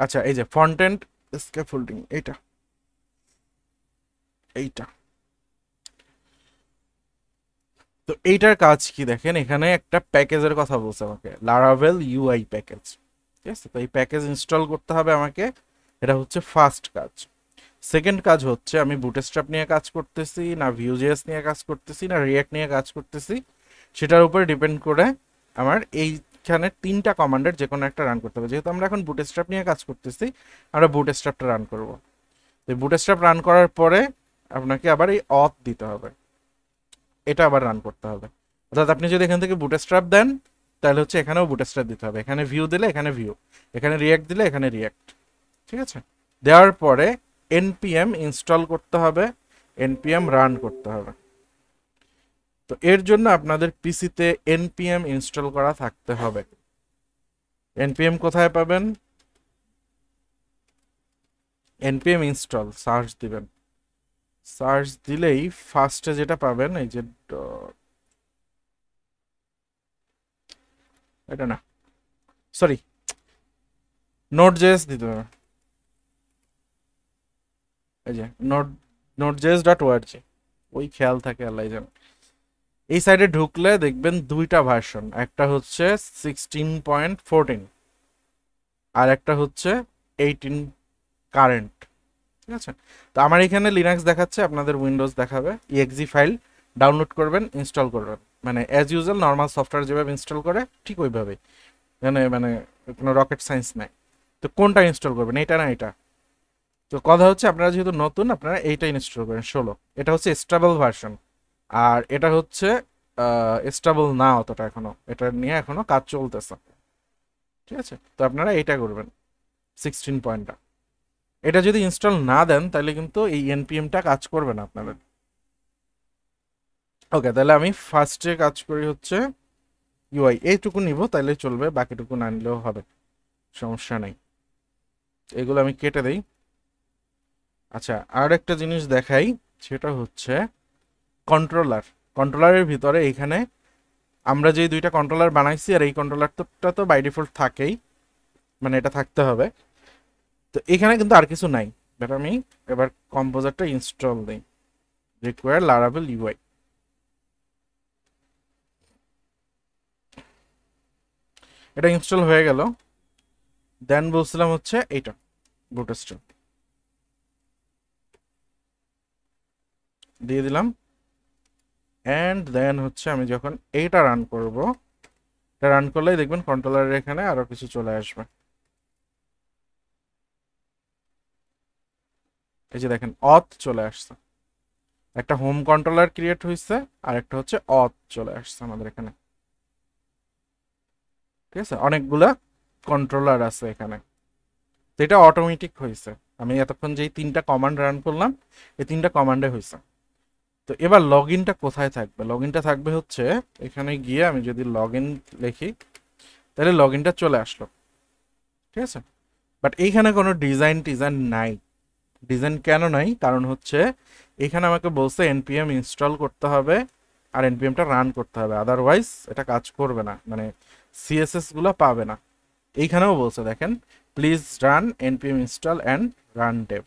আচ্ছা এই যে ফন্টেন্ট স্ক্যাফোল্ডিং, এইটা এইটা তো এইটার কাজ কি দেখেন, এখানে একটা প্যাকেজের কথা বলছে আমাকে, লারাভেল ইউআই প্যাকেজ, ঠিক আছে? তো এই প্যাকেজ ইনস্টল করতে হবে আমাকে, এটা হচ্ছে ফার্স্ট কাজ। সেকেন্ড কাজ হচ্ছে আমি বুটস্ট্র্যাপ নিয়ে কাজ করতেছি না, ভিউজেস নিয়ে কাজ করতেছি না, রিয়্যাক্ট নিয়ে কাজ করতেছি, সেটার উপরে ডিপেন্ড করে আমার এইখানে তিনটা কমান্ডের যে কোনো একটা রান করতে হবে। যেহেতু আমরা এখন বুটস্ট্র্যাপ নিয়ে কাজ করতেছি, আমরা বুটস্ট্র্যাপটা রান করব। তো বুটস্ট্র্যাপ রান করার পরে আপনাকে আবার এই অথ দিতে হবে, এটা আবার রান করতে হবে। অর্থাৎ আপনি যদি এখান থেকে বুটস্ট্র্যাপ দেন তাহলে হচ্ছে এখানেও বুটস্ট্র্যাপ দিতে হবে, এখানে ভিউ দিলে এখানে ভিউ, এখানে রিয়্যাক্ট দিলে এখানে রিয়্যাক্ট, ঠিক আছে? দেওয়ার পরে npm ইনস্টল করতে হবে, npm রান করতে হবে। তো এর জন্য আপনাদের পিসিতে npm ইনস্টল করা থাকতে হবে। npm কোথায় পাবেন? npm ইনস্টল সার্চ দিবেন, সার্চ দিলেই ফার্স্টে যেটা পাবেন এই যে এটা না সরি নোড.js দিতে হবে, এই যে node.js.org, ওই খেয়াল থাকে আল্লাহ জানে। এই সাইডে ঢুকলে দেখবেন দুইটা ভার্সন, একটা হচ্ছে 16.14 আর একটা হচ্ছে 18 কারেন্ট, ঠিক আছে? তো আমার এখানে লিনাক্স দেখাচ্ছে, আপনাদের উইন্ডোজ দেখাবে। exe ফাইল ডাউনলোড করবেন, ইনস্টল করবেন, মানে অ্যাজ ইউজুয়াল নর্মাল সফটওয়্যার যেভাবে ইনস্টল করে ঠিক ওইভাবেই, মানে কোনো রকেট সায়েন্স নাই। তো কোনটা ইনস্টল করবেন, এটা না এটা? তো কথা হচ্ছে আপনারা যেহেতু নতুন আপনারা এইটা ইনস্টল করেন 16। এটা হচ্ছে স্টেবল ভার্সন আর এটা হচ্ছে স্টেবল না অতটা এখনো, এটা নিয়ে এখনো কাজ চলতেছে। ঠিক আছে, তো আপনারা এইটা করবেন 16 পয়েন্টটা। এটা যদি ইনস্টল না দেন তাহলে কিন্তু এই এনপিএমটা কাজ করবে না আপনাদের। ওকে, তাহলে আমি ফার্স্টে কাজ করি হচ্ছে ইউআই, এইটুকু নিব তাহলে চলবে, বাকিটুকু না নিলেও হবে, সমস্যা নেই। এগুলো আমি কেটে দেই। আচ্ছা, আর একটা জিনিস দেখাই, সেটা হচ্ছে কন্ট্রোলার। কন্ট্রোলারের ভিতরে এইখানে আমরা যে দুইটা কন্ট্রোলার বানাইছি, আর এই কন্ট্রোলারটা তো বাই ডিফল্ট থাকেই, মানে এটা থাকতে হবে। তো এখানে কিন্তু আর কিছু নাই। বাট আমি এবার কম্পোজারটা ইনস্টল দিই, রিকোয়ার লারাভেল ইউআই। এটা ইনস্টল হয়ে গেল। দেন বলছিলাম হচ্ছে এইটা বুটস্ট্র্যাপ দিয়ে দিলাম। এন্ড দেন হচ্ছে আমি যখন এইটা রান করব, এটা রান করলেই দেখবেন কন্ট্রোলারের এখানে আরো কিছু চলে আসবে। এই যে দেখেন অথ চলে আসছে, একটা হোম কন্ট্রোলার ক্রিয়েট হয়েছে আর একটা হচ্ছে অথ চলে আসছে আমাদের এখানে। ঠিক আছে, অনেকগুলা কন্ট্রোলার আছে এখানে। তো এটা অটোমেটিক হয়েছে, আমি এতক্ষণ যেই তিনটা কমান্ড রান করলাম এই তিনটা কমান্ডে হয়েছে। তো এবার লগ ইনটা কোথায় থাকবে? লগ ইনটা থাকবে হচ্ছে এখানে গিয়ে আমি যদি লগ ইন লিখি তাহলে লগ ইনটা চলে আসলো। ঠিক আছে, বাট এইখানে কোনো ডিজাইন টিজাইন নাই। ডিজাইন কেন নাই? কারণ হচ্ছে এখানে আমাকে বলছে এনপিএম ইনস্টল করতে হবে আর এনপিএমটা রান করতে হবে, আদারওয়াইজ এটা কাজ করবে না, মানে সিএসএস গুলো পাবে না। এইখানেও বলছে দেখেন please run NPM install and run dev.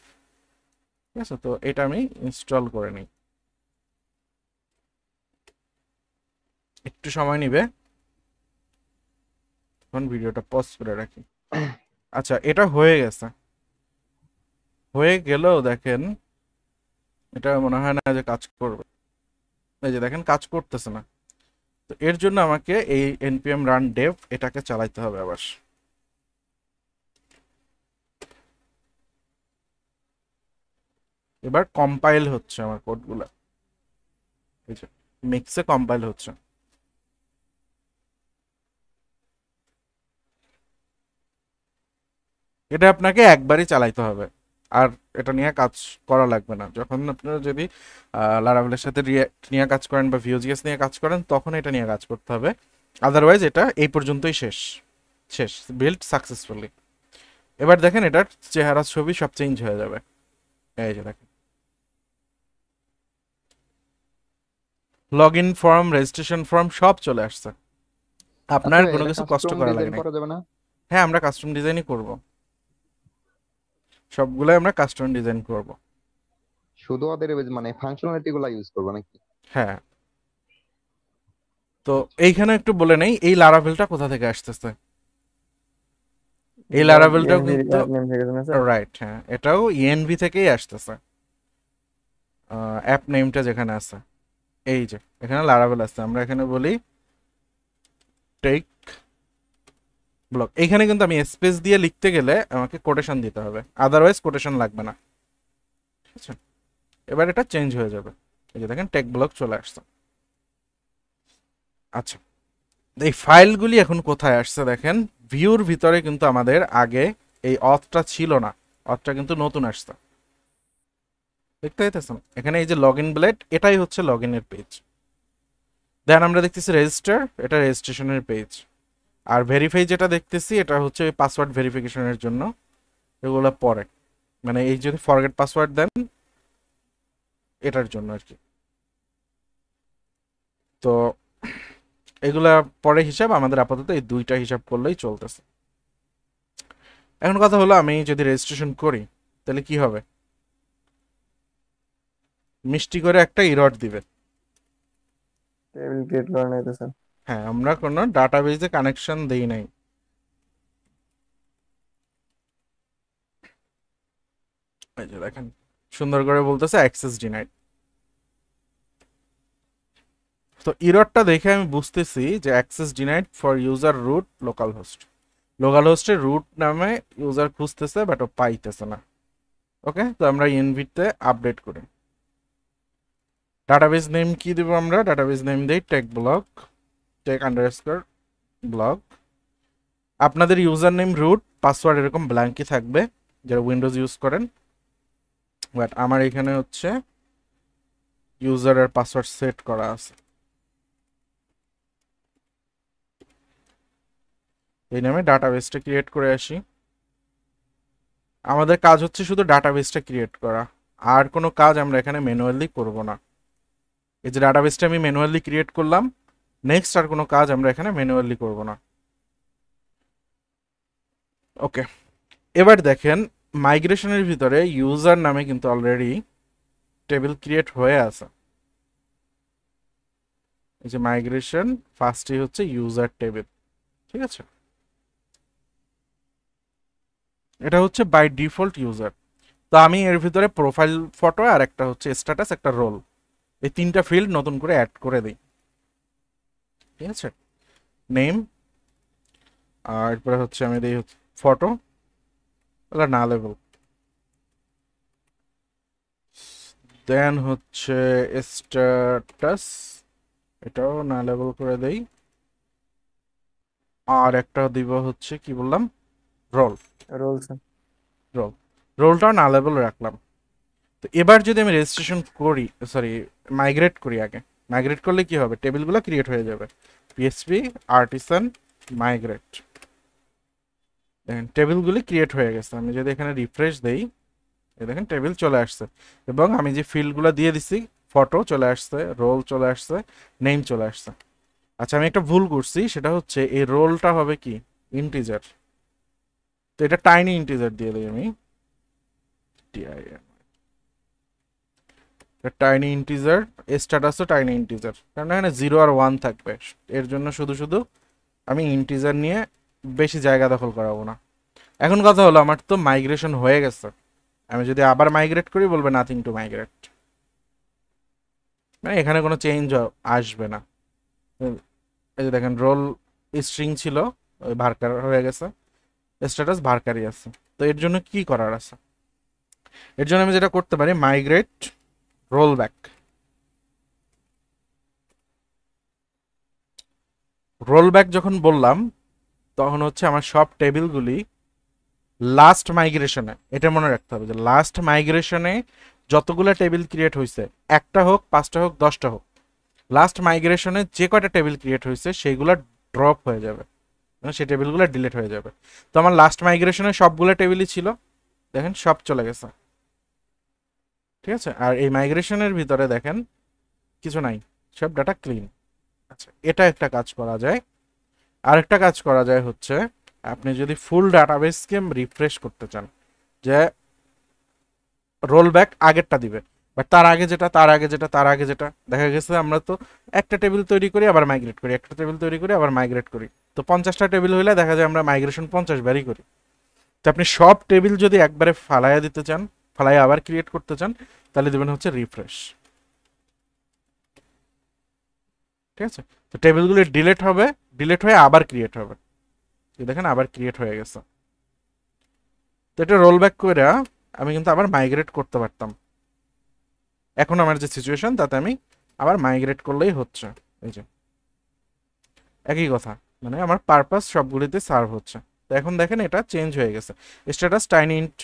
ঠিক আছে, তো এটা আমি ইনস্টল করে নিই, একটু সময় নেবে, এখন ভিডিওটা পজ করে রাখি। আচ্ছা, এটা হয়ে গেছে। হয়ে গেলেও দেখেন এটা মনে হয় না যে কাজ করবে। এই যে দেখেন কাজ করতেছে না। তো এর জন্য আমাকে এই npm run dev এটাকে চালাইতে হবে আবার। এবার কম্পাইল হচ্ছে আমার কোডগুলো, এই যে মিক্সে কম্পাইল হচ্ছে। এটা আপনাকে একবারই চালাইতে হবে আর এটা নিয়ে কাজ করা লাগবে না। যখন আপনারা যদি লারাভেলের সাথে রিয়্যাক্ট নিয়ে কাজ করেন বা ভিওজিএস নিয়ে কাজ করেন তখন এটা নিয়ে কাজ করতে হবে, আদারওয়াইজ এটা এই পর্যন্তই শেষ। Build successfully. এবার দেখেন এটার চেহারা ছবি সব চেঞ্জ হয়ে যাবে। এই যে দেখেন log in form, registration form সব চলে আসছে, আপনার কোনো কিছু কষ্ট করা লাগবে না। হ্যাঁ, আমরা কাস্টম ডিজাইনই করব, সবগুলাই আমরা কাস্টম ডিজাইন করব, শুধু ওদের মানে ফাংশনালিটিগুলো ইউজ করব নাকি? হ্যাঁ, তো এইখানে একটু বলে নেই এই লারাভেলটা কোথা থেকে আসছে। এই লারাভেলটা কিন্তু রাইট, হ্যাঁ এটাও ইএনভি থেকেই আসছে, অ্যাপ নেমটা যেখানে আছে। এই যে এখানে লারাভেল আছে, আমরা এখানে বলি টেক ব্লক। এইখানে কিন্তু আমি স্পেস দিয়ে লিখতে গেলে আমাকে কোটেশন দিতে হবে, আদারওয়াইজ কোটেশন লাগবে না। ঠিক আছে, এবার এটা চেঞ্জ হয়ে যাবে। এই যে দেখেন টেক ব্লক চলে আসছে। আচ্ছা, এই ফাইলগুলি এখন কোথায় আসছে দেখেন। ভিউর ভিতরে কিন্তু আমাদের আগে এই অথটা ছিল না, অথটা কিন্তু নতুন আসছে, দেখতে পাইতেছেন এখানে। এই যে লগ ইন ব্লেড, এটাই হচ্ছে লগ ইনের পেজ। দেন আমরা দেখতেছি রেজিস্টার, এটা রেজিস্ট্রেশনের পেজ। আর ভেরিফাই যেটা দেখতেছি এটা হচ্ছে পাসওয়ার্ড ভেরিফিকেশনের জন্য, এগুলো পরে, মানে এই যদি ফরগেট পাসওয়ার্ড দেন এটার জন্য আর কি। তো এগুলা পরে হিসাব, আমাদের আপাতত এই দুইটা হিসাব করলেই চলতেছে। এখন কথা হলো আমি যদি রেজিস্ট্রেশন করি তাহলে কি হবে? মিষ্টি করে একটা এরর দিবে, টেবিল ক্রিয়েট করা নাই তো স্যার। হ্যাঁ, আমরা কোনো ডাটাবেজে কানেকশন দেই নাই। এই যে দেখেন সুন্দর করে বলতেছে অ্যাক্সেস ডিনাইড। তো এররটা দেখে আমি বুঝতেছি যে access denied for user root local host. Local হোস্টের রুট নামে ইউজার খুঁজতেছে, বাট ও পাইতেছে না। ওকে তো আমরা ইনভিট তে আপডেট করি ডাটাবেস নেম কি দেব আমরা ডাটাবেস নেম দেই tech block tech underscore block আপনাদের ইউজার নেম রুট পাসওয়ার্ড এরকম ব্ল্যাঙ্কই থাকবে যারা উইন্ডোজ ইউজ করেন বাট আমার এখানে হচ্ছে ইউজার আর পাসওয়ার্ড সেট করা আছে এই নামে ডাটাবেসটা ক্রিয়েট করে আসি আমাদের কাজ হচ্ছে শুধু ডাটাবেসটা ক্রিয়েট করা আর কোনো কাজ আমরা এখানে ম্যানুয়ালি করব না এই যে ডাটাবেসটা আমি ম্যানুয়ালি ক্রিয়েট করলাম নেক্সট আর কোনো কাজ আমরা এখানে ম্যানুয়ালি করব না ওকে এবার দেখেন মাইগ্রেশনের ভিতরে ইউজার নামে কিন্তু অলরেডি টেবিল ক্রিয়েট হয়ে আছে এই যে মাইগ্রেশন ফার্স্টই হচ্ছে ইউজার টেবিল ঠিক আছে এটা হচ্ছে বাই ডিফল্ট ইউজার তো আমি এর ভিতরে প্রোফাইল ফটো আর একটা হচ্ছে স্ট্যাটাস একটা রোল এই তিনটা ফিল্ড নতুন করে অ্যাড করে দেই ঠিক আছে নেম আর পরে হচ্ছে আমি দেই ফটো ওটা না লেভেল দেন হচ্ছে স্ট্যাটাস এটাও না লেভেল করে দেই আর একটা দিব হচ্ছে কি বললাম রোল রোল স্যার রোল রোলটা না লেভেল রাখলাম তো এবার যদি আমি রেজিস্ট্রেশন করি সরি মাইগ্রেট করি আগে মাইগ্রেট করলে কি হবে টেবিলগুলো ক্রিয়েট হয়ে যাবে পিএসপি আর্টিসান মাইগ্রেট দেখেন টেবিলগুলো ক্রিয়েট হয়ে গেছে আমি যদি এখানে রিফ্রেশ দেই এই দেখেন টেবিল চলে আসছে এবং আমি যে ফিল্ডগুলো দিয়ে দিছি ফটো চলে আসছে রোল চলে আসছে নেম চলে আসছে আচ্ছা আমি একটা ভুল করছি সেটা হচ্ছে এই রোলটা হবে কি ইন্টিজার তো এটা টাইনি ইন্টিজার দিয়ে দেই আমি টাইনি ইন্টিজার স্ট্যাটাসও টাইনি ইন্টিজার কারণ এখানে 0 আর 1 থাকবে এর জন্য শুধু শুধু আমি ইন্টিজার নিয়ে বেশি জায়গা দখল করাবো না এখন কথা হলো আমার তো মাইগ্রেশন হয়ে গেছে আমি যদি আবার মাইগ্রেট করি বলবে নাথিং টু মাইগ্রেট মানে এখানে কোনো চেঞ্জ আসবে না এই যে দেখেন রোল স্ট্রিং ছিল ওই ভার্কার হয়ে গেছে স্ট্যাটাস ভার্কারই আছে তো এর জন্য কি করার আছে এর জন্য আমি যেটা করতে পারি মাইগ্রেট রোল ব্যাক যখন বললাম তখন হচ্ছে আমার সব টেবিলগুলি লাস্ট মাইগ্রেশনে এটা মনে রাখতে হবে যে লাস্ট মাইগ্রেশনে যতগুলো টেবিল ক্রিয়েট হয়েছে একটা হোক পাঁচটা হোক দশটা হোক লাস্ট মাইগ্রেশনে যে কয়টা টেবিল ক্রিয়েট হয়েছে সেইগুলো ড্রপ হয়ে যাবে সেই টেবিলগুলো ডিলিট হয়ে যাবে তো আমার লাস্ট মাইগ্রেশনে সবগুলো টেবিলই ছিল দেখেন সব চলে গেছে ঠিক আছে আর এই মাইগ্রেশনের ভিতরে দেখেন কিছু নাই সব ডাটা ক্লিন আচ্ছা এটা একটা কাজ করা যায় আরেকটা কাজ করা যায় হচ্ছে আপনি যদি ফুল ডাটাবেসকে রিফ্রেশ করতে চান যে রোল ব্যাক আগেরটা দিবে বাট তার আগে যেটা দেখা গেছে আমরা তো একটা টেবিল তৈরি করি আবার মাইগ্রেট করি একটা টেবিল তৈরি করি আবার মাইগ্রেট করি তো 50টা টেবিল হইলে দেখা যায় আমরা মাইগ্রেশন 50 বারই করি তো আপনি সব টেবিল যদি একবারে ফালায়া দিতে চান ফালায়া আবার ক্রিয়েট করতে চান তাহলে দিবেন হচ্ছে রিফ্রেশ ঠিক আছে তো টেবিলগুলো ডিলিট হবে ডিলিট হয়ে আবার ক্রিয়েট হবে এই দেখেন আবার ক্রিয়েট হয়ে গেছে তো এটা রোল ব্যাক করে আমি কিন্তু আবার মাইগ্রেট করতে পারতাম এখন আমার যে সিচুয়েশন তাতে আমি আবার মাইগ্রেট করলেই হচ্ছে এই যে একই কথা মানে আমার পারপাস সবগুলিতে সার্ভ হচ্ছে তো এখন দেখেন এটা চেঞ্জ হয়ে গেছে status tiny int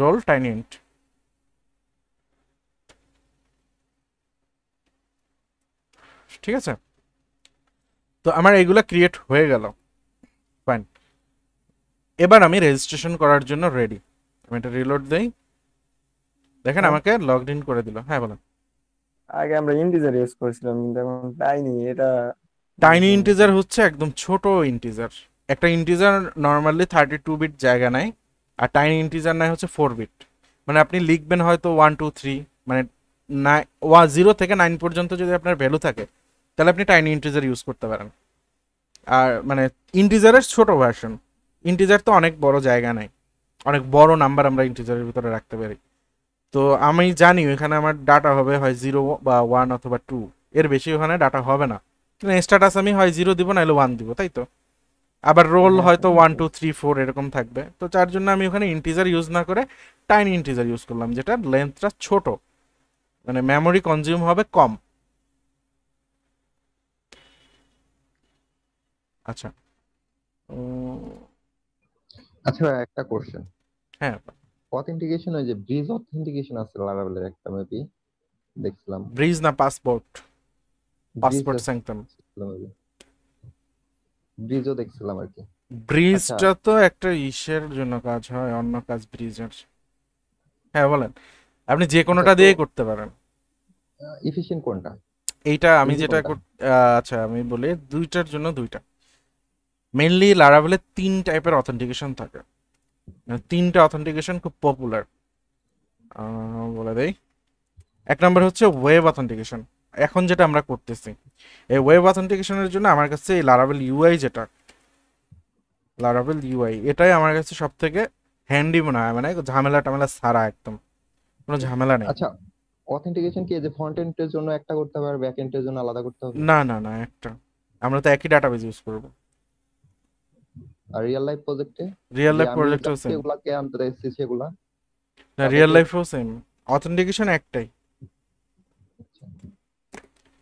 role tiny int ঠিক আছে তো আমার এইগুলা ক্রিয়েট হয়ে গেল ফাইন এবার আমি রেজিস্ট্রেশন করার জন্য রেডি আমি এটা রিলোড দেই দেখেন আমাকে লগড ইন করে দিল হ্যাঁ বলেন আগে আমরা ইন্টিজার ইউজ করেছিলাম কিন্তু এখন টাইনি এটা টাইনি ইন্টিজার হচ্ছে একদম ছোট ইন্টিজার একটা ইন্টিজার নরমালি 32 বিট জায়গা নাই আর টাইনি ইন্টিজার নাই হচ্ছে 4 বিট মানে আপনি লিখবেন হয়তো 1 2 3 মানে 0 থেকে 9 পর্যন্ত যদি আপনার ভ্যালু থাকে তাহলে আপনি টাইনি ইন্টিজার ইউজ করতে পারেন আর মানে ইন্টিজারের ছোট ভার্সন ইন্টিজার তো অনেক বড় জায়গা নাই অনেক বড় নাম্বার আমরা ইন্টিজারের ভিতরে রাখতে পারি তো আমি জানি এখানে আমার ডাটা হবে হয় 0 বা 1 অথবা 2 এর বেশি ওখানে ডাটা হবে না কিন্তু স্ট্যাটাস আমি হয় 0 দিব নাহলে 1 দিব তাই তো আবার রোল হয়তো 1 2 3 4 এরকম থাকবে তো যার জন্য আমি ওখানে ইন্টিজার ইউজ না করে टाइनी इंटीजार यूज कर लाम जेटा लेंथटा छोटो माने मेमोरी कंज्यूम होबे कम। अच्छा আচ্ছা একটা क्वेश्चन হ্যাঁ পথ ইন্টিগ্রেশন ওই যে ব্রিজ অথেন্টিকেশন আছে লারাভেলের একটা মেবি দেখলাম ব্রিজ না পাসপোর্ট পাসপোর্ট স্যাংটাম ব্রিজও দেখছিলাম আর কি ব্রিজটা তো একটা ইশের জন্য কাজ হয় অন্য কাজ ব্রিজের হ্যাঁ বলেন আপনি যে কোনটা দিয়ে করতে পারেন এফিশিয়েন্ট কোনটা এইটা আমি যেটা আচ্ছা আমি বলি দুইটার জন্য দুইটা মেইনলি লারাভেলে তিন টাইপের অথেন্টিকেশন থাকে তিনটা অথেন্টিকেশন খুব পপুলার বলে দেই এক নাম্বার হচ্ছে ওয়েব অথেন্টিকেশন এখন যেটা আমরা করতেছি এই ওয়েব অথেন্টিকেশনের জন্য আমার কাছে এই লারাভেল ইউআই যেটা লারাভেল ইউআই এটাই আমার কাছে সবথেকে হ্যান্ডি মনে হয় মানে ঝামেলা টামেলা সারা একদম কোনো ঝামেলা নেই আচ্ছা অথেন্টিকেশন কি এই যে ফ্রন্ট এন্ডের জন্য একটা করতে হবে আর ব্যাক এন্ডের জন্য আলাদা করতে হবে না না না একটা আমরা তো একই ডাটাবেজ ইউজ করব रियल लाइफ प्रोजेक्ट हो सेम এগুলা কে আমরা এসসিসি এগুলা না रियल लाइफ हो सेम অথেন্টিকেশন একটাই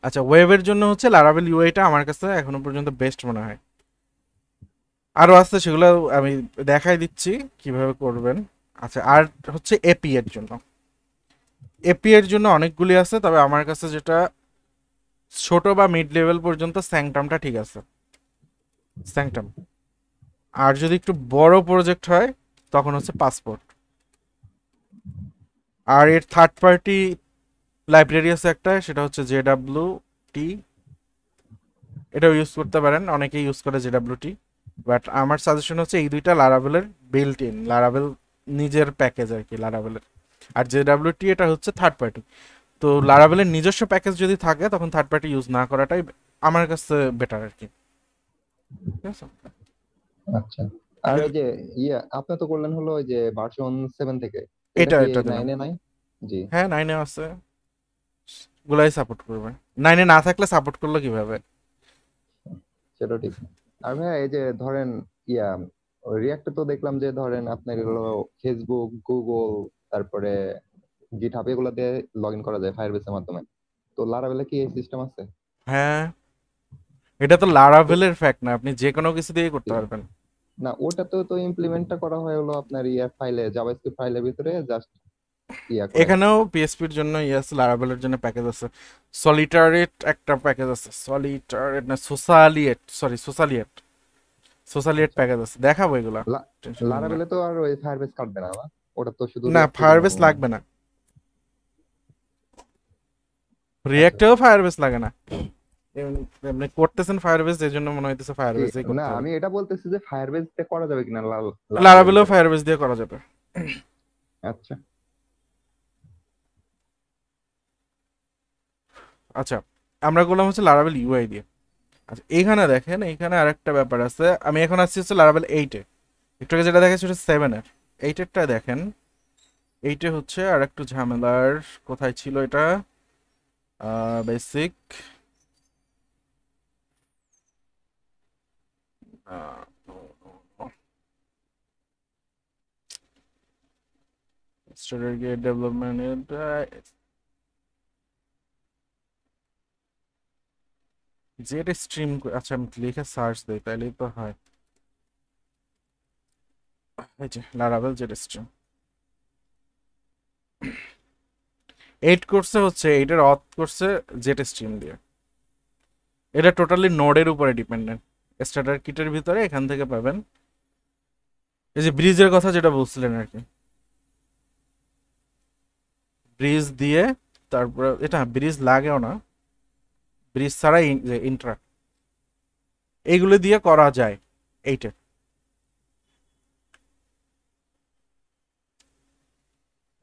আচ্ছা ওয়েবের জন্য হচ্ছে লারাভেল ইউআইটা আমার কাছে এখনো পর্যন্ত বেস্ট মনে হয় আর আস্তে সেগুলা আমি দেখাই দিচ্ছি কিভাবে করবেন আচ্ছা আর হচ্ছে এপি এর জন্য অনেকগুলি আছে তবে আমার কাছে যেটা ছোট বা মিড লেভেল পর্যন্ত স্যাংটামটা ঠিক আছে স্যাংটাম আর যদি একটু বড় প্রজেক্ট হয় তখন হচ্ছে পাসপোর্ট আর এর থার্ড পার্টি লাইব্রেরি আছে একটা সেটা হচ্ছে JWT এটাও ইউজ করতে পারেন অনেকেই ইউজ করে JWT বাট আমার সাজেশন হচ্ছে এই দুইটা লারাভেলের বিল্ট ইন লারাভেল নিজের প্যাকেজ আর কি লারাভেলের আর JWT এটা হচ্ছে থার্ড পার্টি তো লারাভেলের নিজস্ব প্যাকেজ যদি থাকে তখন থার্ড পার্টি ইউজ না করাটাই আমার কাছে বেটার আর কি ঠিক আছে আচ্ছা আর এই যে আপনি তো বললেন হলো ওই যে ভার্সন 7 থেকে এটা এটা 9 এ নাই জি হ্যাঁ 9 এ আছে গুলাই সাপোর্ট করবে 9 এ না থাকলে সাপোর্ট করলো কিভাবে সেটা ঠিক আর ভাই এই যে ধরেন রিঅ্যাক্ট তো দেখলাম যে ধরেন আপনার হলো ফেসবুক গুগল তারপরে গিটহাব এগুলাতে লগইন করা যায় ফায়ারবেসের মাধ্যমে তো লারাভেলে কি এই সিস্টেম আছে হ্যাঁ এটা তো লারাভেলের ফ্যাক্ট না আপনি যে কোনো কিছু দিয়ে করতে পারবেন না ওটা তো তো ইমপ্লিমেন্টটা করা হয় হলো আপনার ফাইলে জাভাস্ক্রিপ্ট ফাইলের ভিতরে জাস্ট এখানেও পিএসপি এর জন্য লারাভেলের জন্য প্যাকেজ আছে সলিটারেট একটা প্যাকেজ আছে সলিটারেট না সোসালিয়েট সরি সোসালিয়েট প্যাকেজ আছে দেখাবো এগুলা লারাভেলে তো আর ওই ফায়ারবেস কাটবে না ওটা তো শুধু না ফায়ারবেস লাগবে না রিঅ্যাক্টেও ফায়ারবেস লাগে না আপনি করতেছেন ফায়ারবেস এর জন্য মনে হইতেছে ফায়ারবেস না আমি এটা বলতেছি যে ফায়ারবেস দিয়ে করা যাবে কিনা লারাভেলও ফায়ারবেস দিয়ে করা যাবে আচ্ছা আচ্ছা আমরা বললাম হচ্ছে লারাভেল ইউআই দিয়ে আচ্ছা এইখানে দেখেন এইখানে আরেকটা ব্যাপার আছে আমি এখন আসছি হচ্ছে লারাভেল 8 এ একটু আগে যেটা দেখাচ্ছি সেটা 7 এর 8 এরটা দেখেন 8 এ হচ্ছে আরেকটু ঝামেলার কোথায় ছিল এটা basic Stargate development Jetstream को अच्छा हम लिखे सर्च दे पहले तो है अच्छा लारावेल जेट स्ट्रीम 8 कोर्स হচ্ছে এটার অথ করছে জেট স্ট্রিম দিয়ে এটা টোটালি নোডের উপরে ডিপেন্ডেন্ট স্টার্টার কিটের ভিতরে এখান থেকে পাবেন এই যে ব্রিজের কথা যেটা বলছিলেন আর কি ব্রিজ দিয়ে তারপর এটা ব্রিজ লাগেও না ব্রিজ ছাড়া ইন্ট্রা এইগুলো দিয়ে করা যায় এইটা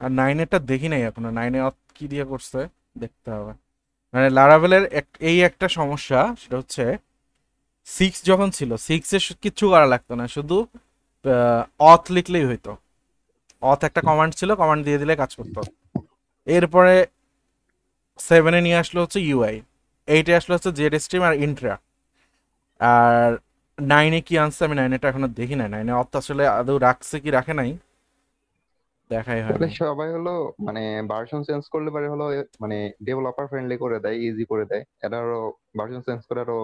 আর 9 এরটা দেখি নাই এখনো 9 এ কি দিয়ে করছে দেখতে হবে মানে লারাভেলের এই একটা সমস্যা সেটা হচ্ছে 6 যখন ছিল 6 এ কিছু করা লাগতো না শুধু অথ লিখলেই হইতো অথ একটা কমান্ড ছিল কমান্ড দিয়ে দিলে কাজ করত এরপরে 7 এ নিয়ে আসলো হচ্ছে ইউআই 8 এ আসলো হচ্ছে জেড স্ট্রিম আর ইন্ট্রা আর 9 এ কি আনছে আমি 9 এটা এখনো দেখি না 9 এ অথ আসলে আদৌ রাখছে কি রাখে নাই দেখাই হয় মানে সবাই হলো মানে ভার্সন চেঞ্জ করলে পরে হলো মানে ডেভেলপার ফ্রেন্ডলি করে দেয়, ইজি করে দেয়। এটারও ভার্সন চেঞ্জ করারও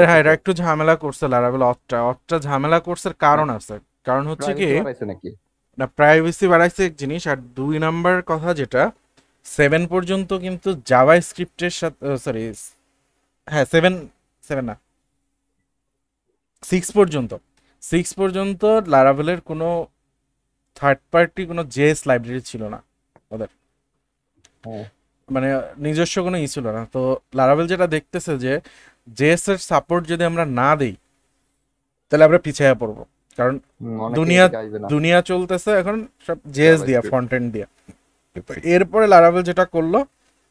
এর হাই একটু ঝামেলা করছে লারাভেল অটটা ঝামেলা করছে। কারণ আছে, কারণ হচ্ছে কি না প্রাইভেসি বাড়াইছে এক জিনিস, আর দুই নাম্বার কথা যেটা 7 পর্যন্ত কিন্তু জাভাস্ক্রিপ্টের সাথে সরি হ্যাঁ 7 না 6 পর্যন্ত লারাভেলের কোনো থার্ড পার্টি কোনো জেএস লাইব্রেরি ছিল না ওদের, মানে নিজস্ব কোনো ই ছিল না। তো লারাভেল যেটা দেখতেছে যে জেএস এর সাপোর্ট যদি আমরা না দেই তাহলে আমরা পিছিয়ে পড়বো, কারণ দুনিয়া চলতেছে এখন সব জেএস দিয়া ফ্রন্ট এন্ড দিয়া। এরপরে লারাভেল যেটা করলো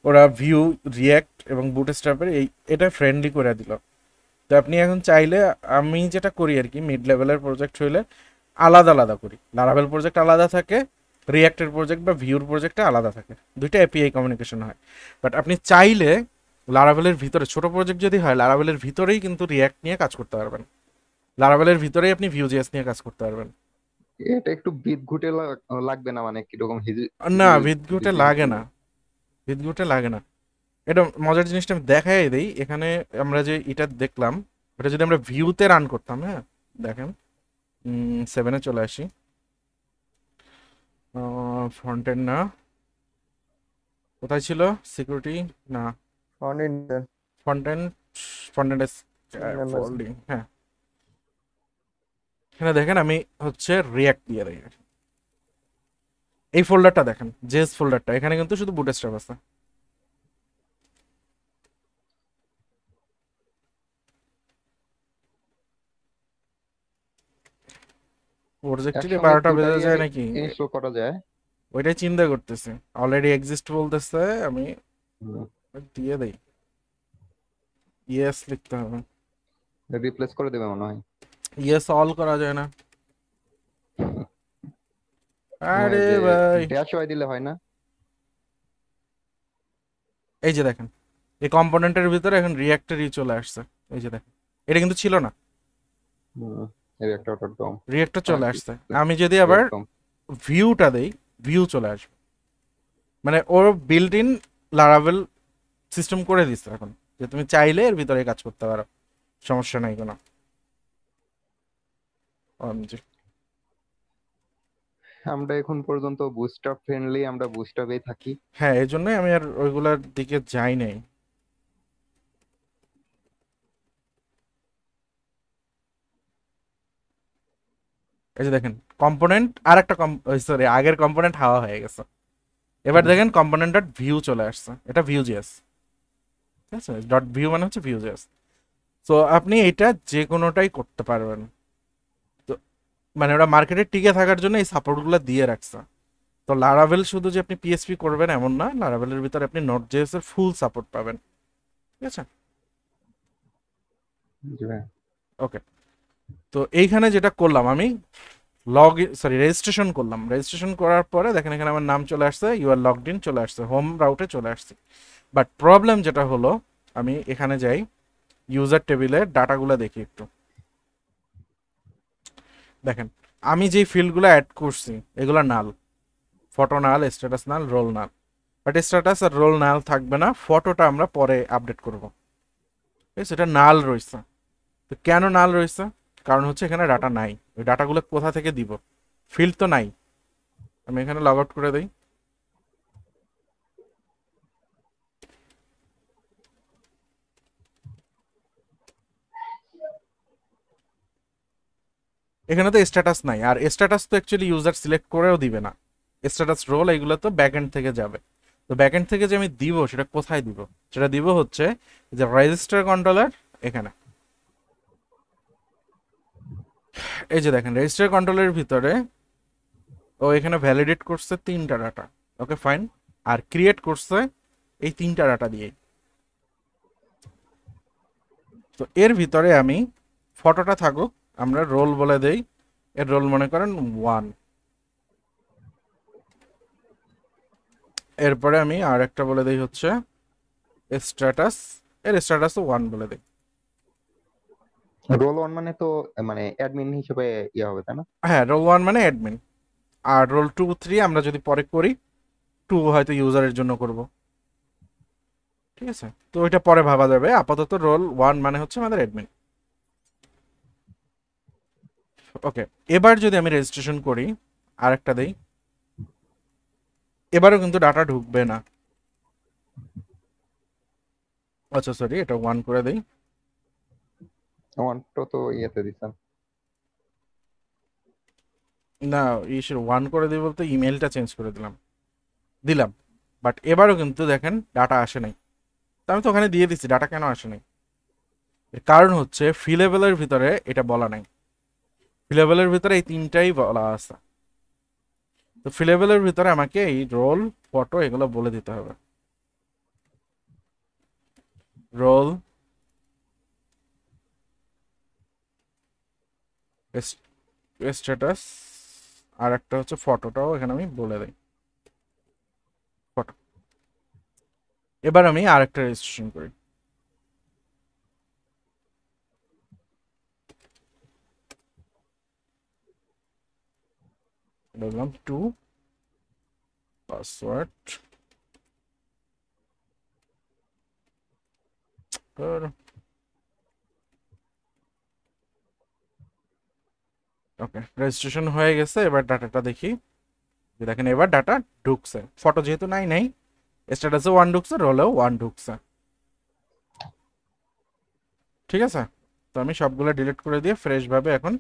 ওরা ভিউ, রিয়্যাক্ট এবং বুটস্ট্র্যাপের এটা ফ্রেন্ডলি করে দিল। তো আপনি এখন চাইলে আমি যেটা করি আর কি মিড লেভেলের প্রজেক্ট হইলে আলাদা আলাদা করি, লারাভেল প্রজেক্ট আলাদা থাকে, রিয়্যাক্টের প্রজেক্ট বা ভিউর প্রজেক্টটা আলাদা থাকে, দুইটা এপিআই কমিউনিকেশন হয়। বাট আপনি চাইলে লারাভেলের ভিতরে ছোট প্রজেক্ট যদি হয় লারাভেলের ভিতরেই কিন্তু রিয়্যাক্ট নিয়ে কাজ করতে পারবেন, লারাভেলের ভিতরেই আপনি ভিউ জেএস নিয়ে কাজ করতে পারবেন। এটা একটু বিট ঘুটে লাগবে না, মানে কি রকম না বিট ঘুটে লাগে না, বিট ঘুটে লাগে না। এটা মজার জিনিসটা আমি দেখাই দেই, এখানে আমরা যে এটা দেখলাম এটা যদি আমরা ভিউতে রান করতাম, হ্যাঁ দেখেন 7 এ চলে আসি, ফ্রন্ট এন্ড না কোথায় ছিল সিকিউরিটি না ফ্রন্ট এন্ড ফোল্ডিং, হ্যাঁ এখানে দেখেন আমি হচ্ছে রিয়্যাক্ট দিয়ে দেই, এই ফোল্ডারটা দেখেন জেএস ফোল্ডারটা, এখানে কিন্তু শুধু বুটস্ট্র্যাপ আছে। প্রজেক্টে 12টা বেজে যায় নাকি ইনস্টল করা যায় ওইটাই চিন্তা করতেছে, অলরেডি এক্সিস্ট বলতেছে আমি দিয়ে দেই, ইয়েস লিখতে হবে, রিপ্লেস করে দেবে মনে হয়, ইয়েস অল করা যায় না। আরে ভাই ড্যাশ ওয়াই দিলে হয় না, এই যে দেখেন এই কম্পোনেন্টের ভিতরে এখন রিয়্যাক্টরই চলে আসছে, এই যে দেখেন এটা কিন্তু ছিল না, রিয়্যাক্টর চলে আসছে। আমি যদি আবার ভিউটা দেই ভিউ চলে আসবে, মানে ওর বিল্ট ইন লারাভেল সিস্টেম করে দিচ্ছে এখন যে তুমি চাইলে এর ভিতরে কাজ করতে পারো, সমস্যা নাই কোনো। আমরা এখন পর্যন্ত বুটস্ট্র্যাপ ফ্রেন্ডলি, আমরা বুটস্ট্র্যাপেই থাকি, হ্যাঁ এজন্যই আমি আর ওইগুলোর দিকে যাই নাই। এই যে দেখেন কম্পোনেন্ট আর একটা সরি আগের কম্পোনেন্ট হাওয়া হয়ে গেছে, এবার দেখেন কম্পোনেন্ট ডট ভিউ চলে আসছে, এটা ভিউ জেএস, ঠিক আছে ডট ভিউ মানে হচ্ছে ভিউ জেএস। সো আপনি এটা যে কোনোটাই করতে পারবেন, তো মানে ওরা মার্কেটে টিকে থাকার জন্য এই সাপোর্টগুলো দিয়ে রাখছে। তো লারাভেল শুধু যে আপনি পিএসপি করবেন এমন না, লারাভেলের ভিতরে আপনি নট জেএস এর ফুল সাপোর্ট পাবেন, ঠিক আছে ওকে। তো এইখানে যেটা করলাম আমি রেজিস্ট্রেশন করলাম, রেজিস্ট্রেশন করার পরে দেখেন এখানে আমার নাম চলে আসছে, ইউ আর লগড ইন চলে আসছে, হোম রাউটে চলে আসছে। বাট প্রবলেম যেটা হলো আমি এখানে যাই ইউজার টেবিলে ডাটাগুলো দেখি একটু, দেখেন আমি যে ফিল্ডগুলো অ্যাড করছি এগুলো null, photo null, status null, role null. But status আর রোল নাল থাকবে না, ফটোটা আমরা পরে আপডেট করব, ঠিক আছে, এটা নাল রয়েছে। তো কেন নাল রয়েছে, কারণ হচ্ছে এখানে ডাটা নাই, ওই ডাটাগুলো কোথা থেকে দিব, ফিল্ড তো নাই। আমি এখানে লগ আউট করে দেই, এখানে তো স্ট্যাটাস নাই, আর স্ট্যাটাস তো অ্যাকচুয়ালি ইউজার সিলেক্ট করেও দিবে না, স্ট্যাটাস রোল এগুলো তো ব্যাকএন্ড থেকে যাবে। তো ব্যাকএন্ড থেকে যে আমি দিব সেটা কোথায় দিব, সেটা দিব হচ্ছে যে রেজিস্টার কন্ট্রোলার, এখানে এই যে দেখেন রেজিস্টার কন্ট্রোলের ভিতরে ও এখানে ভ্যালিডেট করছে 3টা ডাটা, ওকে ফাইন, আর ক্রিয়েট করছে এই 3টা ডাটা দিয়ে। তো এর ভিতরে আমি ফটোটা থাকুক, আমরা রোল বলে দেই, এর রোল মনে করেন 1। এরপরে আমি আর একটা বলে দেই হচ্ছে স্ট্যাটাস, এর স্ট্যাটাসও 1 বলে দেই। রোল 1 মানে তো মানে অ্যাডমিন হিসেবে ইয়া হবে তাই না, হ্যাঁ রোল 1 মানে অ্যাডমিন। আর রোল 2 3 আমরা যদি পরে করি 2 হয়তো ইউজারের জন্য করব ঠিক আছে তো এটা পরে ভাবা যাবে আপাতত রোল 1 মানে হচ্ছে আমাদের অ্যাডমিন ওকে এবার যদি আমি রেজিস্ট্রেশন করি আরেকটা দেই এবারেও কিন্তু ডাটা ঢুকবে না আচ্ছা সরি এটা 1 করে দেই 1 তো ইয়েতে দিছেন না ইশার 1 করে দেই বলতে ইমেলটা চেঞ্জ করে দিলাম দিলাম বাট এবারেও কিন্তু দেখেন ডাটা আসে নাই তো আমি তো ওখানে দিয়ে দিয়েছি ডাটা কেন আসে নাই এর কারণ হচ্ছে ফিলেবলের ভিতরে এটা বলা নাই ফিলেবলের ভিতরে এই তিনটাই বলা আছে তো ফিলেবলের ভিতরে আমাকে এই রোল ফটো এগুলো বলে দিতে হবে রোল স্ট্যাটাস আর একটা হচ্ছে ফটোটাও এখানে আমি বলে দেই ফটো এবার আমি আরেকটা রেজিস্ট্রেশন করি বললাম টু পাসওয়ার্ড ओके रजिस्ट्रेशन हो गए एबार डाटा देखी देखें एबार डाटा ढुकছে ফটো যেহেতু নাই নাই স্ট্যাটাসে 1 ঢুকছে রোলেও 1 ঢুকছে ঠিক আছে তো আমি সবগুলা ডিলিট করে দিয়ে ফ্রেশ ভাবে এখন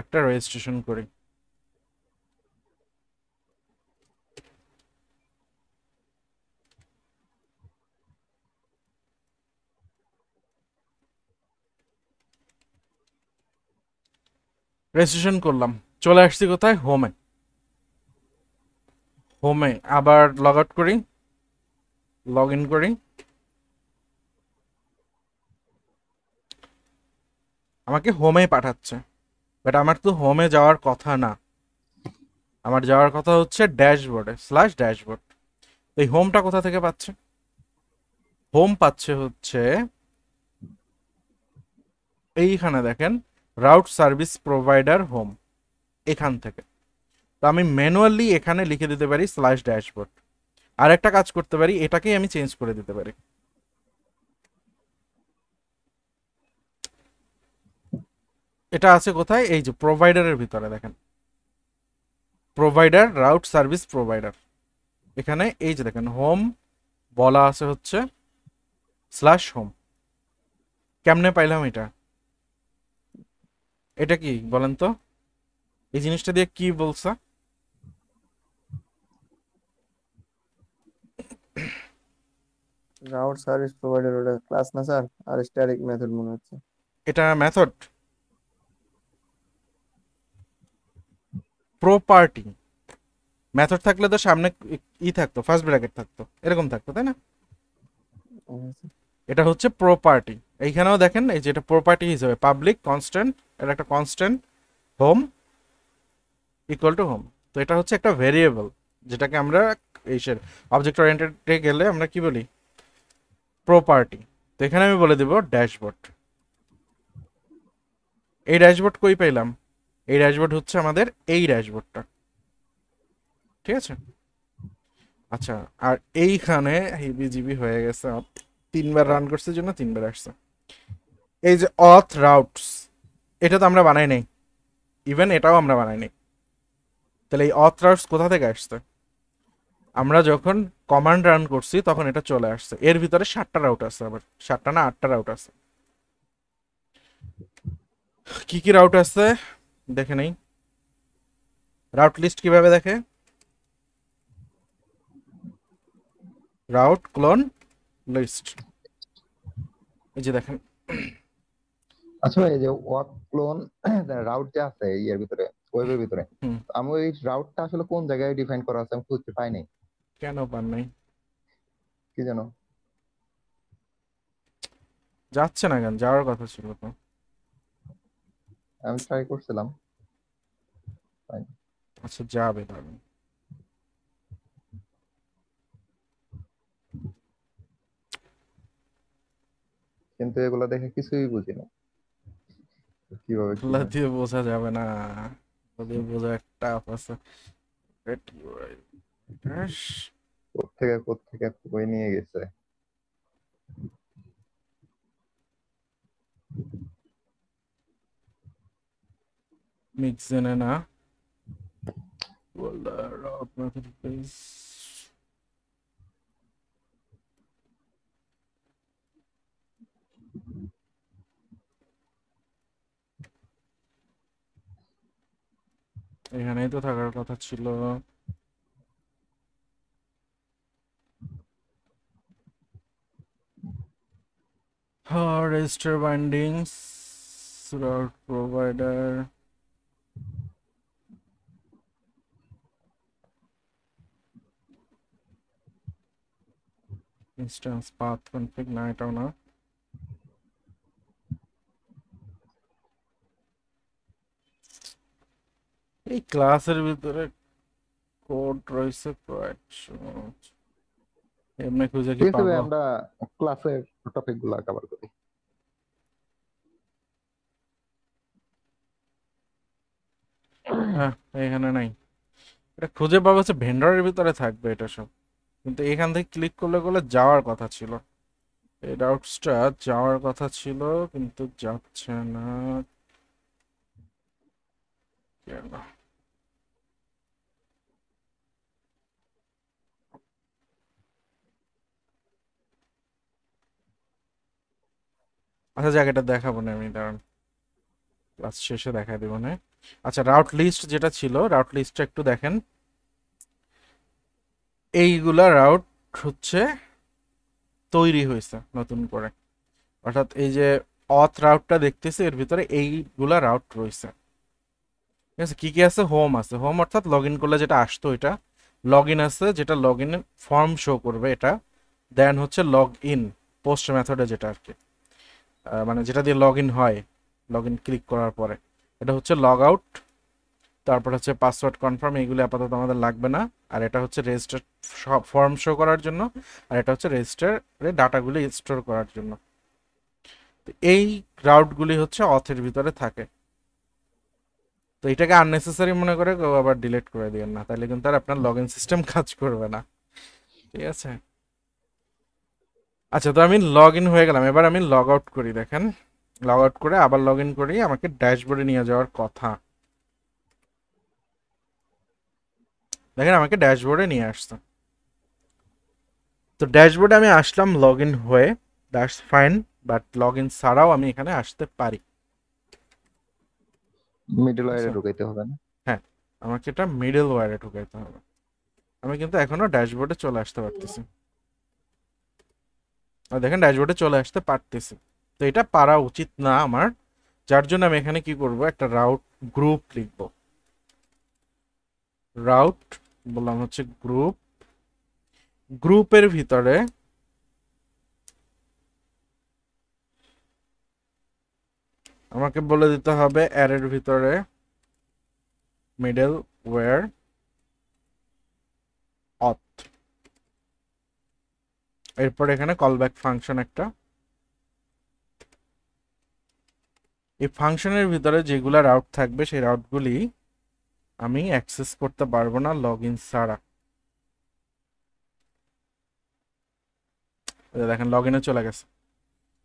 একটা রেজিস্ট্রেশন করি রেজিস্ট্রেশন করলাম চলে আসছি কোথায় হোমে হোমে আবার লগ আউট করি লগ ইন করি আমাকে হোমে পাঠাচ্ছে বাট আমার তো হোমে যাওয়ার কথা না আমার যাওয়ার কথা হচ্ছে ড্যাশবোর্ডে স্ল্যাশ ড্যাশবোর্ড এই হোমটা কোথা থেকে পাচ্ছে হোম পাচ্ছে হচ্ছে এইখানে দেখেন route service provider home এখান থেকে তো আমি ম্যানুয়ালি এখানে লিখে দিতে পারি স্ল্যাশ ড্যাশবোর্ড আর একটা কাজ করতে পারি এটাকেই আমি চেঞ্জ করে দিতে পারি এটা আছে কোথায় এই যে প্রোভাইডারের ভিতরে দেখেন প্রোভাইডার route service provider এখানে এই যে দেখেন হোম বলা আছে হচ্ছে স্ল্যাশ হোম কেমনে পাইলাম এটা এটা কি বলেন তো এই জিনিসটা দিয়ে কি বলছ রাউট সার্ভিস প্রোভাইডার ওটা ক্লাস না স্যার আর স্ট্যাটিক মেথড মনে হচ্ছে এটা মেথড প্রপার্টি মেথড থাকলে তো সামনে ই থাকতো ফার্স্ট ব্র্যাকেট থাকতো এরকম থাকতো তাই না এটা হচ্ছে প্রপার্টি এইখানেও দেখেন এই যে এটা প্রপার্টি হিসেবে পাবলিক কনস্ট্যান্ট এর একটা constant home equal to home তো এটা হচ্ছে একটা ভেরিয়েবল যেটাকে আমরা এই শের অবজেক্ট ওরিয়েন্টেডে গেলে আমরা কি বলি প্রপার্টি তো এখানে আমি বলে দেব ড্যাশবোর্ড এই ড্যাশবোর্ড কই পেলাম এই ড্যাশবোর্ড হচ্ছে আমাদের এই ড্যাশবোর্ডটা ঠিক আছে আচ্ছা আর এইখানে হেবিজিবি হয়ে গেছে তিনবার রান করছে জন্য তিনবার আসছে এই যে অথ রাউটস এটা তো আমরা বানাই নাই ইভেন এটাও আমরা বানাই নাই তাহলে এই অথ রাউটস কোথা থেকে আসছে আমরা যখন কমান্ড রান করছি তখন এটা চলে আসছে এর ভিতরে 7টা রাউট আছে আবার 7টা না 8টা রাউট আছে কি রাউট আছে দেখে নেই রাউট লিস্ট কিভাবে দেখে রাউট ক্লোন লিস্ট এই যে দেখেন আচ্ছা এই যে ওয়াক ক্লোন রাউট যা আছে এর ভিতরে ওয়েবের ভিতরে আমি এই রাউটটা আসলে কোন জায়গায় ডিফাইন করা আছে আমি খুঁজে পাই নাই কেন পান নাই কি জানো যাচ্ছে না কেন যাওয়ার কথা ছিল তো আমি ট্রাই করছিলাম আচ্ছা যাবে তাহলে কিন্তু এগুলা দেখে কিছুই বুঝিনা কিভাবে বোঝা যাবে না বোঝা tough also. Get you right. কোত্থেকে কই নিয়ে গেছে মিক্সেনে না বল রক মার্কেট প্লেস এখানেই তো থাকার কথা ছিল register bindings route provider instance path config night on a class with the code royce right so এমনে খুঁজে কি পাবো আমরা ক্লাসের টপিকগুলো কভার করি হ্যাঁ এখানে নাই এটা খুঁজে পাবো সে ভেন্ডরের ভিতরে থাকবে এটা সব কিন্তু এখান থেকে ক্লিক করলে গেলে যাওয়ার কথা ছিল এই ডাউটসটা যাওয়ার কথা ছিল কিন্তু যাচ্ছে না কেন আচ্ছা জায়গাটা দেখাবো না আমি দাঁড়ান ক্লাস শেষে দেখা দেব না আচ্ছা রাউট লিস্ট যেটা ছিল রাউট লিস্টটা একটু দেখেন এইগুলা রাউট হচ্ছে তৈরি হইছে নতুন করে অর্থাৎ এই যে অথ রাউটটা দেখতেছি এর ভিতরে এইগুলা রাউট রয়েছে ঠিক আছে কি কি আছে হোম অর্থাৎ লগইন করলে যেটা আসতো এটা লগইন আছে যেটা লগইন ফর্ম শো করবে এটা দেন হচ্ছে লগইন পোস্ট মেথডে যেটা আর কি মানে যেটা দিয়ে লগইন হয় লগইন ক্লিক করার পরে এটা হচ্ছে লগ আউট তারপর হচ্ছে পাসওয়ার্ড কনফার্ম এইগুলো আপাতত আমাদের লাগবে না আর এটা হচ্ছে রেজিস্টার ফর্ম শো করার জন্য আর এটা হচ্ছে রেজিস্টারে ডাটাগুলো স্টোর করার জন্য তো এই রাউটগুলি হচ্ছে অথের ভিতরে থাকে তো এটাকে আননেসেসারি মনে করে আবার ডিলিট করে দিবেন না তাহলে কিন্তু আর আপনার লগইন সিস্টেম কাজ করবে না ঠিক আছে আচ্ছা তো আমি লগইন হয়ে গেলাম এবার আমি লগ আউট করি দেখেন লগ আউট করে আবার লগইন করি আমাকে ড্যাশবোর্ডে নিয়ে যাওয়ার কথা দেখেন আমাকে ড্যাশবোর্ডে নিয়ে আসছে তো ড্যাশবোর্ডে আমি আসলাম লগইন হয়ে দ্যাটস ফাইন বাট লগইন ছাড়াও আমি এখানে আসতে পারি মিডল ওয়্যারে ঢুকাইতে হবে না হ্যাঁ আমাকে এটা মিডল ওয়্যারে ঢুকাইতে হবে আমি কিন্তু এখনো ড্যাশবোর্ডে চলে আসতে পারতেছি আর দেখেন ড্যাশবোর্ডে চলে আসতে পারতেছি তো এটা পারা উচিত না আমার যার জন্য আমি এখানে কি করব একটা রাউট গ্রুপ লিখব রাউট বললাম হচ্ছে গ্রুপ গ্রুপের ভিতরে আমাকে বলে দিতে হবে অ্যারের ভিতরে মিডল ওয়্যার অথ এরপর এখানে কলব্যাক ফাংশন একটা এই ফাংশনের ভিতরে যেগুলা রাউট থাকবে সেই রাউটগুলি আমি অ্যাক্সেস করতে পারবো না লগইন ছাড়া দেখেন লগইনে চলে গেছে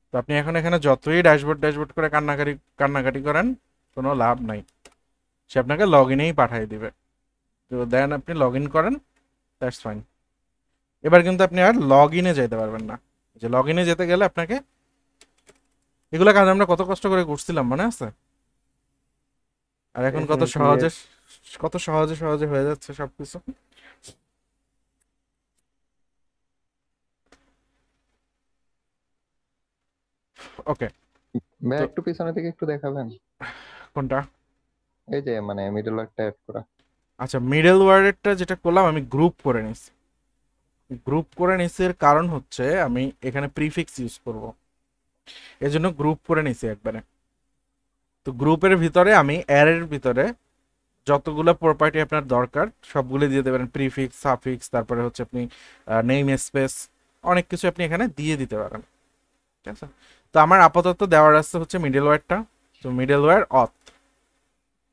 তো আপনি এখন এখানে যতই ড্যাশবোর্ড করে কান্নাকাটি করেন কোনো লাভ নাই সে আপনাকে লগইনেই পাঠিয়ে দিবে তো দেন আপনি লগইন করেন দ্যাটস ফাইন এবার কিন্তু আপনি আর লগইনে যেতে পারবেন না যে লগইনে যেতে গেলে আপনাকে এগুলা কাজ আমরা কত কষ্ট করে করছিলাম মনে আছে আর এখন কত সহজে হয়ে যাচ্ছে সবকিছু ওকে ব্যাক একটু পিছনে থেকে একটু দেখাবেন কোনটা এই যে মানে মিডল ওয়্যারটা অ্যাড করা আচ্ছা মিডল ওয়্যারটা যেটা করলাম আমি গ্রুপ করে নিছি এর কারণ হচ্ছে আমি এখানে প্রিফিক্স ইউজ করব এজন্য গ্রুপ করে নিছি একবারে তো গ্রুপের ভিতরে আমি অ্যারের ভিতরে যতগুলো প্রপার্টি আপনার দরকার সবগুলো দিয়ে দিতে পারেন প্রিফিক্স সাফিক্স তারপরে হচ্ছে আপনি নেম স্পেস অনেক কিছু আপনি এখানে দিয়ে দিতে পারেন ঠিক আছে তো আমার আপাতত দেওয়ার আছে হচ্ছে মিডলওয়্যারটা তো মিডলওয়্যার অথ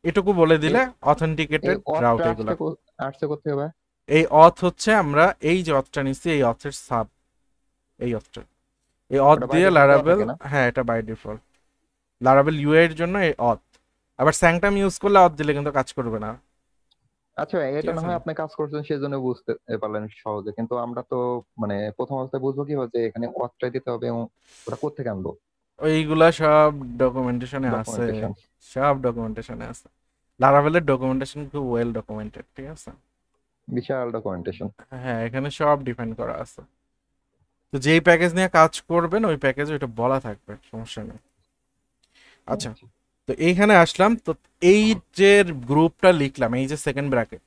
এটুকু বলে দিলে অথেন্টিকেটেড রাউট এগুলো আর্টসে করতে হবে। এই অথ হচ্ছে আমরা এই যে অথটা নিছি এই অথের সাব এই অথটা এই অথ দিয়ে লারাভেল, হ্যাঁ এটা বাই ডিফল্ট লারাভেল ইউ এর জন্য এই অথ। আবার স্যাংটাম ইউজ করলে অথ দিলে কিন্তু কাজ করবে না। আচ্ছা এটা না হয় আপনি কাজ করছেন সেজন্য বুঝতে পারলেন সহজে, কিন্তু আমরা তো মানে প্রথম অবস্থায় বুঝবো কি হবে যে এখানে অথটা দিতে হবে ওটা কোথা থেকে আনবো এইগুলা সব ডকুমেন্টেশনে আছে, সব ডকুমেন্টেশনে আছে। লারাভেলের ডকুমেন্টেশন খুব ওয়েল ডকুমেন্টেড, ঠিক আছে বিশাল ডকুমেন্টেশন, হ্যাঁ এখানে সব ডিফাইন করা আছে। তো যেই প্যাকেজ নিয়ে কাজ করবেন ওই প্যাকেজে এটা বলা থাকবে, সমস্যা নেই। আচ্ছা তো এইখানে আসলাম, তো এই যে গ্রুপটা লিখলাম এই যে সেকেন্ড ব্র্যাকেট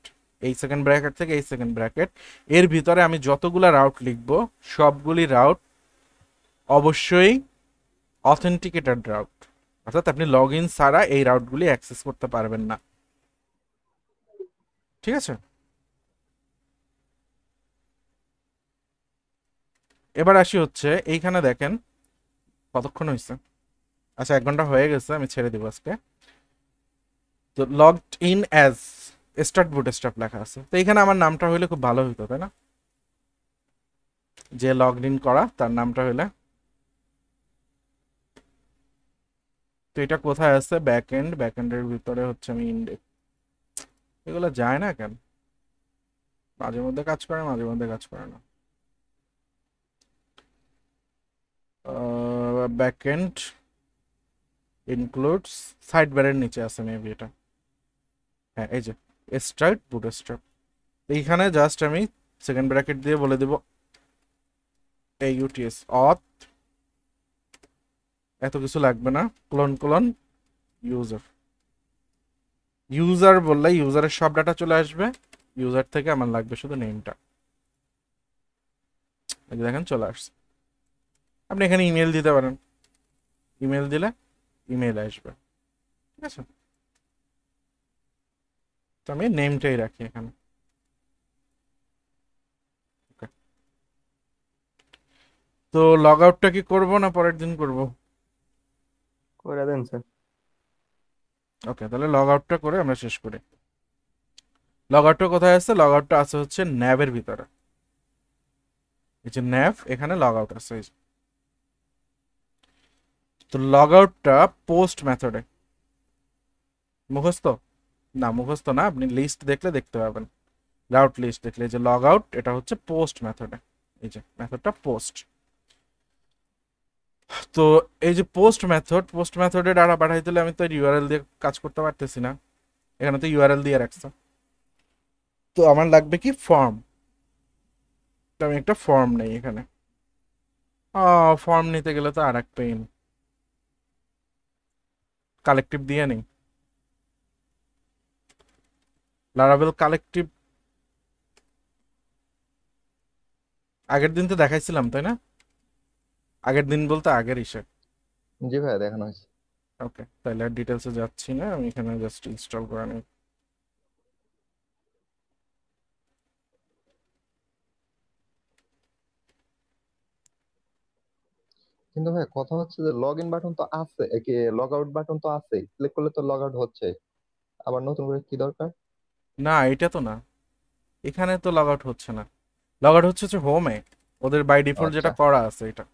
এই সেকেন্ড ব্র্যাকেট থেকে এই সেকেন্ড ব্র্যাকেট এর ভিতরে আমি যতগুলা রাউট লিখব সবগুলি রাউট অবশ্যই অথেন্টিকেটেড রাউট, অর্থাৎ আপনি লগ ইন ছাড়া এই রাউটগুলি অ্যাক্সেস করতে পারবেন না, ঠিক আছে। এবার আসি হচ্ছে এইখানে দেখেন কতক্ষণ হয়েছে, আচ্ছা 1 ঘন্টা হয়ে গেছে, আমি ছেড়ে দিব আজকে। তো logged in as start bootstrap লেখা আছে, তো এইখানে আমার নামটা হইলে খুব ভালো হইতো তাই না, যে লগড ইন করা তার নামটা হইলে। তো এটা কোথায় আছে ব্যাকএন্ড, ব্যাকএন্ডের ভিতরে হচ্ছে আমি ইনডেক্স, এগুলো যায় না কেন, মাঝে মধ্যে কাজ করে মাঝে মধ্যে কাজ করে না। ব্যাকএন্ড ইনক্লুডস সাইড বারের নিচে আছে মেবি এটা, হ্যাঁ এই যে স্টার্ট বুটস্ট্র্যাপ। এইখানে জাস্ট আমি সেকেন্ড ব্র্যাকেট দিয়ে বলে দেব এই ইউটিএস অথ, এত কিছু লাগবে না, কোলন কোলন ইউজার, ইউজার বললে ইউজারের সব ডাটা চলে আসবে, ইউজার থেকে আমার লাগবে শুধু নেমটা, দেখেন চলে আসছে। আপনি এখানে ইমেল দিতে পারেন, ইমেল দিলে ইমেল আসবে, ঠিক আছে। তো আমি নেমটাই রাখি এখানে, তো লগ আউটটা কি করব না পরের দিন করব, করে দেন স্যার। ওকে তাহলে লগ আউটটা করে আমরা শেষ করি। লগ আউটটা কোথায় আছে, লগ আউটটা আছে হচ্ছে ন্যাভের ভিতরে, এই যে ন্যাভ এখানে লগ আউট আছে। তো লগ আউটটা পোস্ট মেথডে, মুখস্থ না মুখস্থ না, আপনি লিস্ট দেখলে দেখতে পাবেন, রাউট লিস্ট দেখলে যে লগ আউট এটা হচ্ছে পোস্ট মেথডে, এই যে মেথডটা পোস্ট। তো এই যে পোস্ট মেথড, পোস্ট মেথডে ডাটা পাঠাই দিলে আমি তো ইউআরএল দিয়ে কাজ করতে পারতেছি না, এখানে তো ইউআরএল দিয়ে রাখছে। তো আমার লাগবে কি ফর্ম, তো আমি একটা ফর্ম নেই এখানে, ফর্ম নিতে গেলে তো আর এক পেইন, কালেকটিভ দিয়ে নেই, লারাভেল কালেকটিভ আগের দিন তো দেখাইছিলাম তাই না, আগের দিন বলতে আগের হিসাব জি ভাই দেখানো হয়েছে। ওকে তাহলে ডিটেইলসে যাচ্ছি না, আমি এখানে জাস্ট ইনস্টল করে নিই। কিন্তু ভাই কথা হচ্ছে যে লগ ইন বাটন তো আছে, কি লগ আউট বাটন তো আছে, ক্লিক করলে তো লগ আউট হচ্ছে, আবার নতুন করে কি দরকার না, এটা তো না এখানে তো লগ আউট হচ্ছে না, লগ আউট হচ্ছে যে হোমে ওদের বাই ডিফল্ট যেটা করা আছে এটা।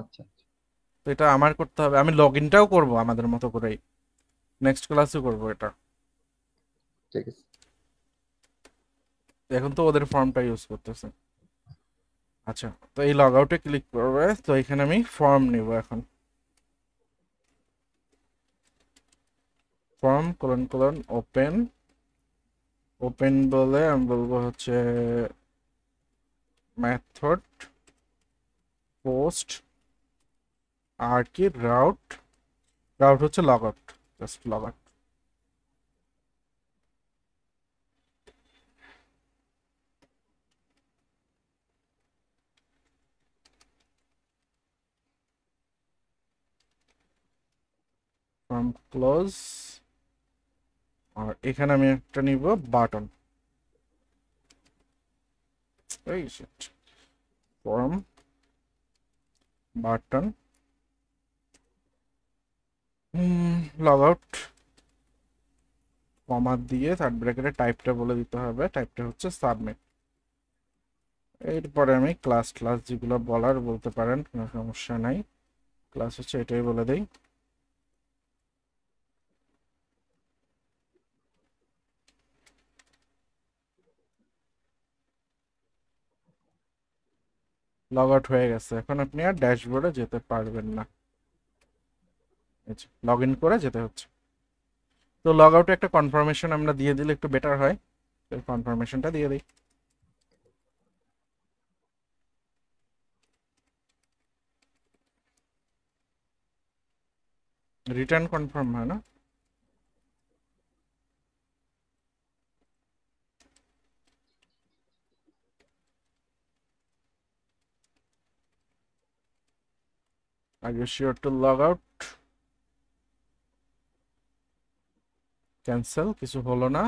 আচ্ছা তো এটা আমার করতে হবে, আমি লগইনটাও করব আমাদের মতো করেই, নেক্সট ক্লাসে করব এটা, ঠিক আছে। এখন তো ওদের ফর্মটা ইউজ করতেছে। আচ্ছা তো এই লগ আউটে ক্লিক করবে, তো এখানে আমি ফর্ম নিব এখন, form colon colon open, open বলে আমি বলবো হচ্ছে মেথড পোস্ট আর কি রাউট, রাউট হচ্ছে log out, just log out. Form close, আর এখানে আমি একটা নিব বাটন, এই form button log out comma দিয়ে থার্ড ব্র্যাকেটে টাইপটা বলে দিতে হবে, টাইপটা হচ্ছে সাবমিট। এরপরে আমি ক্লাস ক্লাস যেগুলো বলার বলতে পারেন, কোনো সমস্যা নাই। ক্লাস হচ্ছে এটাই বলে দেই। লগ আউট হয়ে গেছে, এখন আপনি আর ড্যাশবোর্ডে যেতে পারবেন না, লগ ইন করে যেতে হচ্ছে। তো লগ আউটে একটা কনফার্মেশন আমরা দিয়ে দিলে একটু বেটার হয়, তো কনফার্মেশনটা দিয়ে দিই। রিটার্ন কনফার্ম হয় না, are you sure to log out? Cancel, kichu holo na,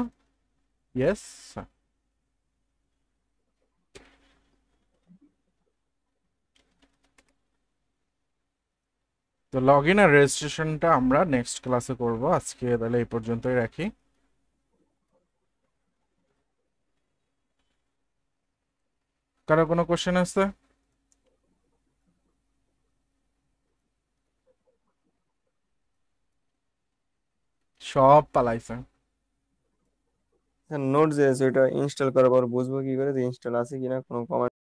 yes sir. তো লগ ইন আর রেজিস্ট্রেশনটা আমরা নেক্সট ক্লাসে করব, আজকে তাহলে এই পর্যন্তই রাখি। কারো কোনো কোশ্চেন আছে? সব পালাইছে। নোট যে এটা ইনস্টল করার পর বুঝবো কি করে যে ইনস্টল আছে কিনা, কোনো কমেন্ট